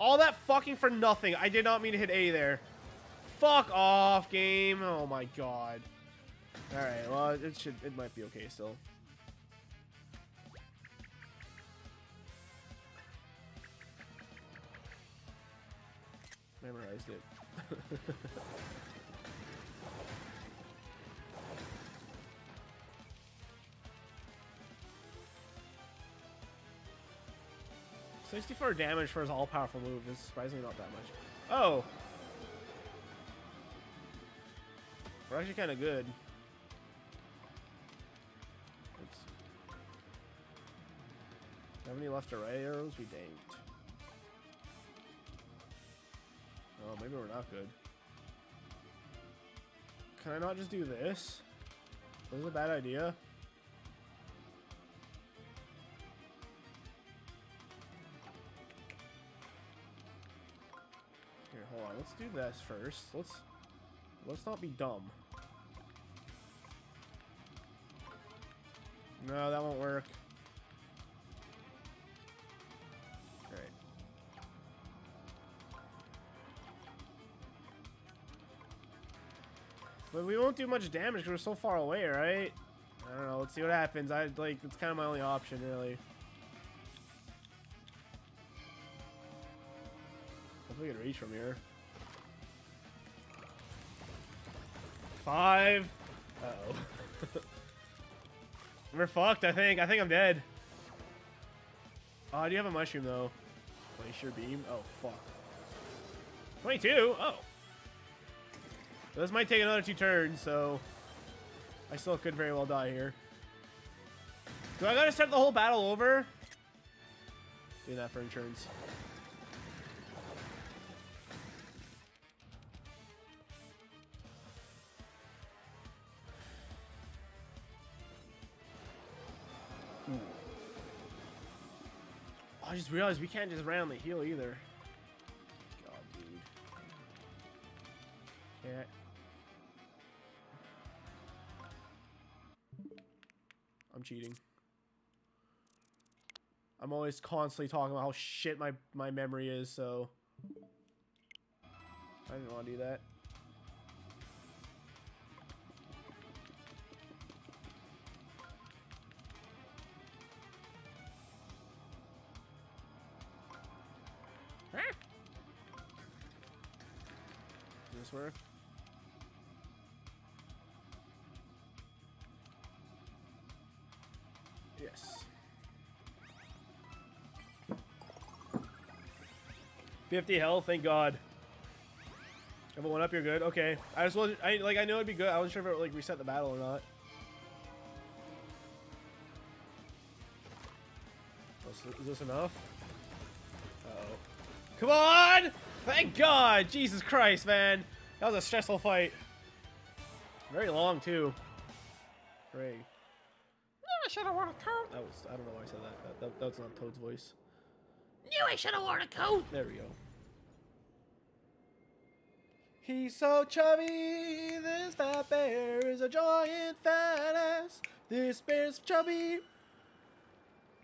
All that fucking for nothing. I did not mean to hit A there. Fuck off, game. Oh my god. All right. Well, it might be okay still. Memorized it. So 64 damage for his all-powerful move is surprisingly not that much. Oh! We're actually kind of good. Oops. Do we have any left or right arrows? We don't. Oh, maybe we're not good. Can I not just do this? This is a bad idea. Hold on, let's do this first. Let's not be dumb. No, that won't work. All right. But we won't do much damage because we're so far away, right? I don't know. Let's see what happens. It's kind of my only option, really. we can reach from here. 5. Uh-oh. We're fucked, I think. I think I'm dead. I do have a mushroom, though. Glacier beam? Oh, fuck. 22? Oh. So this might take another 2 turns, so... I still could very well die here. Do I gotta start the whole battle over? Do that for insurance. I just realized we can't just randomly heal either. God, dude. Can't. I'm cheating. I'm always constantly talking about how shit my memory is, so... I didn't want to do that. Does this work? Yes. 50 health, thank God. Everyone up, you're good. Okay, I just wasn't. I know it'd be good. I wasn't sure if it would like reset the battle or not. Is this enough? Uh-oh. Come on! Thank God! Jesus Christ, man. That was a stressful fight. Very long too. Great. I should have worn a coat. That was. I don't know why I said that. That's not Toad's voice. Knew I should have worn a coat. There we go. He's so chubby. This fat bear is a giant fat ass. This bear's chubby.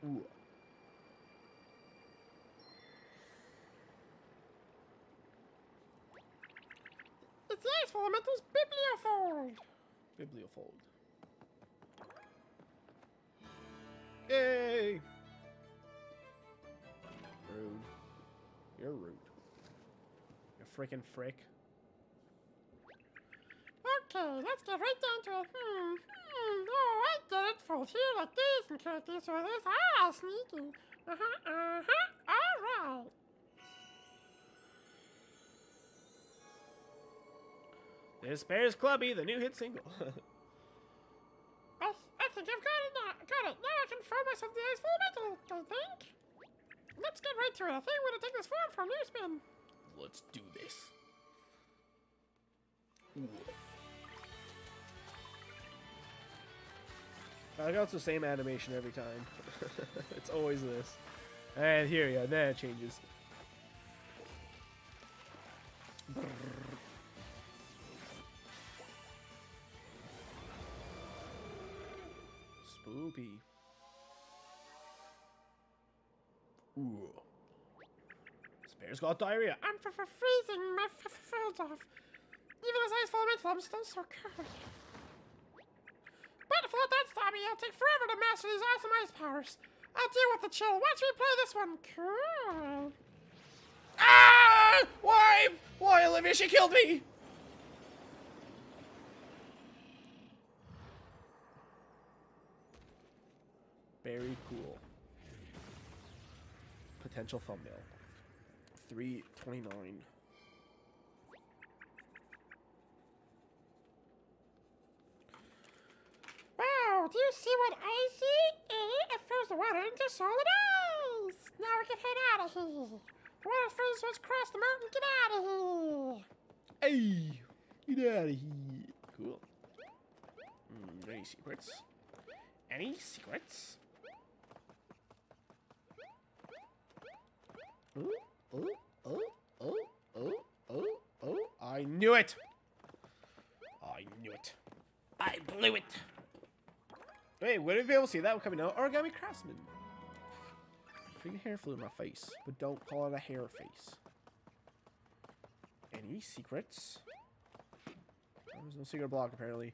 Ooh. It's nice for Elemental's bibliofold. Bibliofold. Yay! Rude. You're rude. You freaking frick. Okay, let's get right down to it. Oh, I get it. Fold here like this and cut this or this. Ah, sneaky. Alright. This bear's clubby, the new hit single. I think I've got it now. Got it. Now I can form myself the ice full metal, I think. Let's get right to it. I think we're gonna take this form from New Spin. Let's do this. I got the same animation every time. It's always this. And here, yeah, then it changes. Brrr. Spoopy. Ooh. Spare's got diarrhea. I'm freezing my fields off. Even as ice fall mental, I'm still so cold. But if I let that stop me, I'll take forever to master these awesome ice powers. I'll deal with the chill. Watch me play this one. Cool. Ah! Why? Why, Olivia? She killed me! Very cool. Potential thumbnail. 329. Wow, do you see what I see? It froze the water into solid ice. Now we can head out of here. The water freeze, so let's cross the mountain. Get out of here. Hey, get out of here. Cool. Any secrets? Any secrets? Oh, oh, oh, oh, oh, oh, oh. I knew it! I knew it. I blew it! Wait, would we be able to see that coming out? Origami Craftsman! Freaking hair flew in my face, but don't call it a hair face. Any secrets? Oh, there's no secret block, apparently.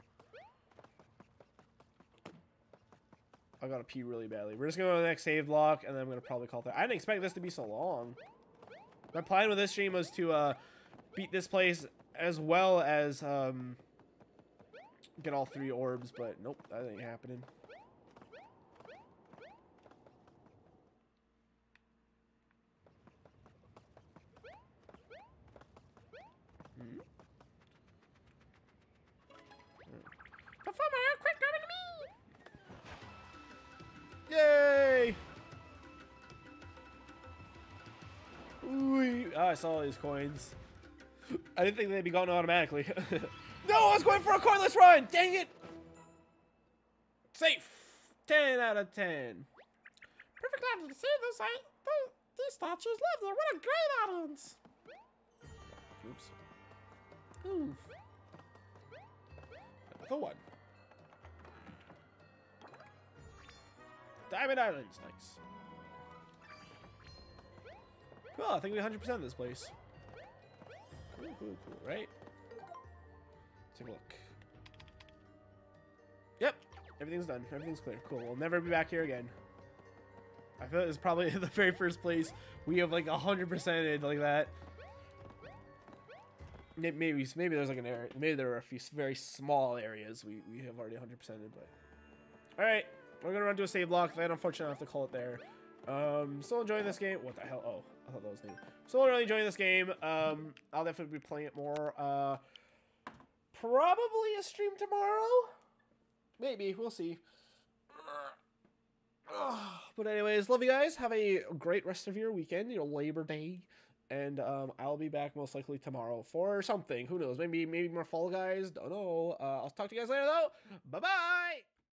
I gotta pee really badly. We're just gonna go to the next save block, and then I'm gonna probably call that. I didn't expect this to be so long. My plan with this stream was to beat this place as well as get all 3 orbs, but nope, that ain't happening. Yay! Ooh, oh, I saw all these coins. I didn't think they'd be gone automatically. No, I was going for a coinless run! Dang it! Safe! 10 out of 10. Perfect time to see this. These statues love them. What a great audience! Oops. Oof. Another one. Diamond Island's nice. Well, I think we 100% this place. Cool, cool, cool, right? Let's take a look. Yep, everything's done. Everything's clear. Cool. We'll never be back here again. I feel like it's probably the very first place we have like 100%ed like that. Maybe there's like an area. Maybe there are a few very small areas we have already 100%ed, but all right. We're gonna run to a save block. Then unfortunately I have to call it there. Still enjoying this game. What the hell? Oh, I thought that was new. Still really enjoying this game. I'll definitely be playing it more. Probably a stream tomorrow. Maybe, we'll see. But anyways, love you guys. Have a great rest of your weekend, your Labor Day. And I'll be back most likely tomorrow for something. Who knows? Maybe more Fall Guys. Don't know. I'll talk to you guys later though. Bye bye!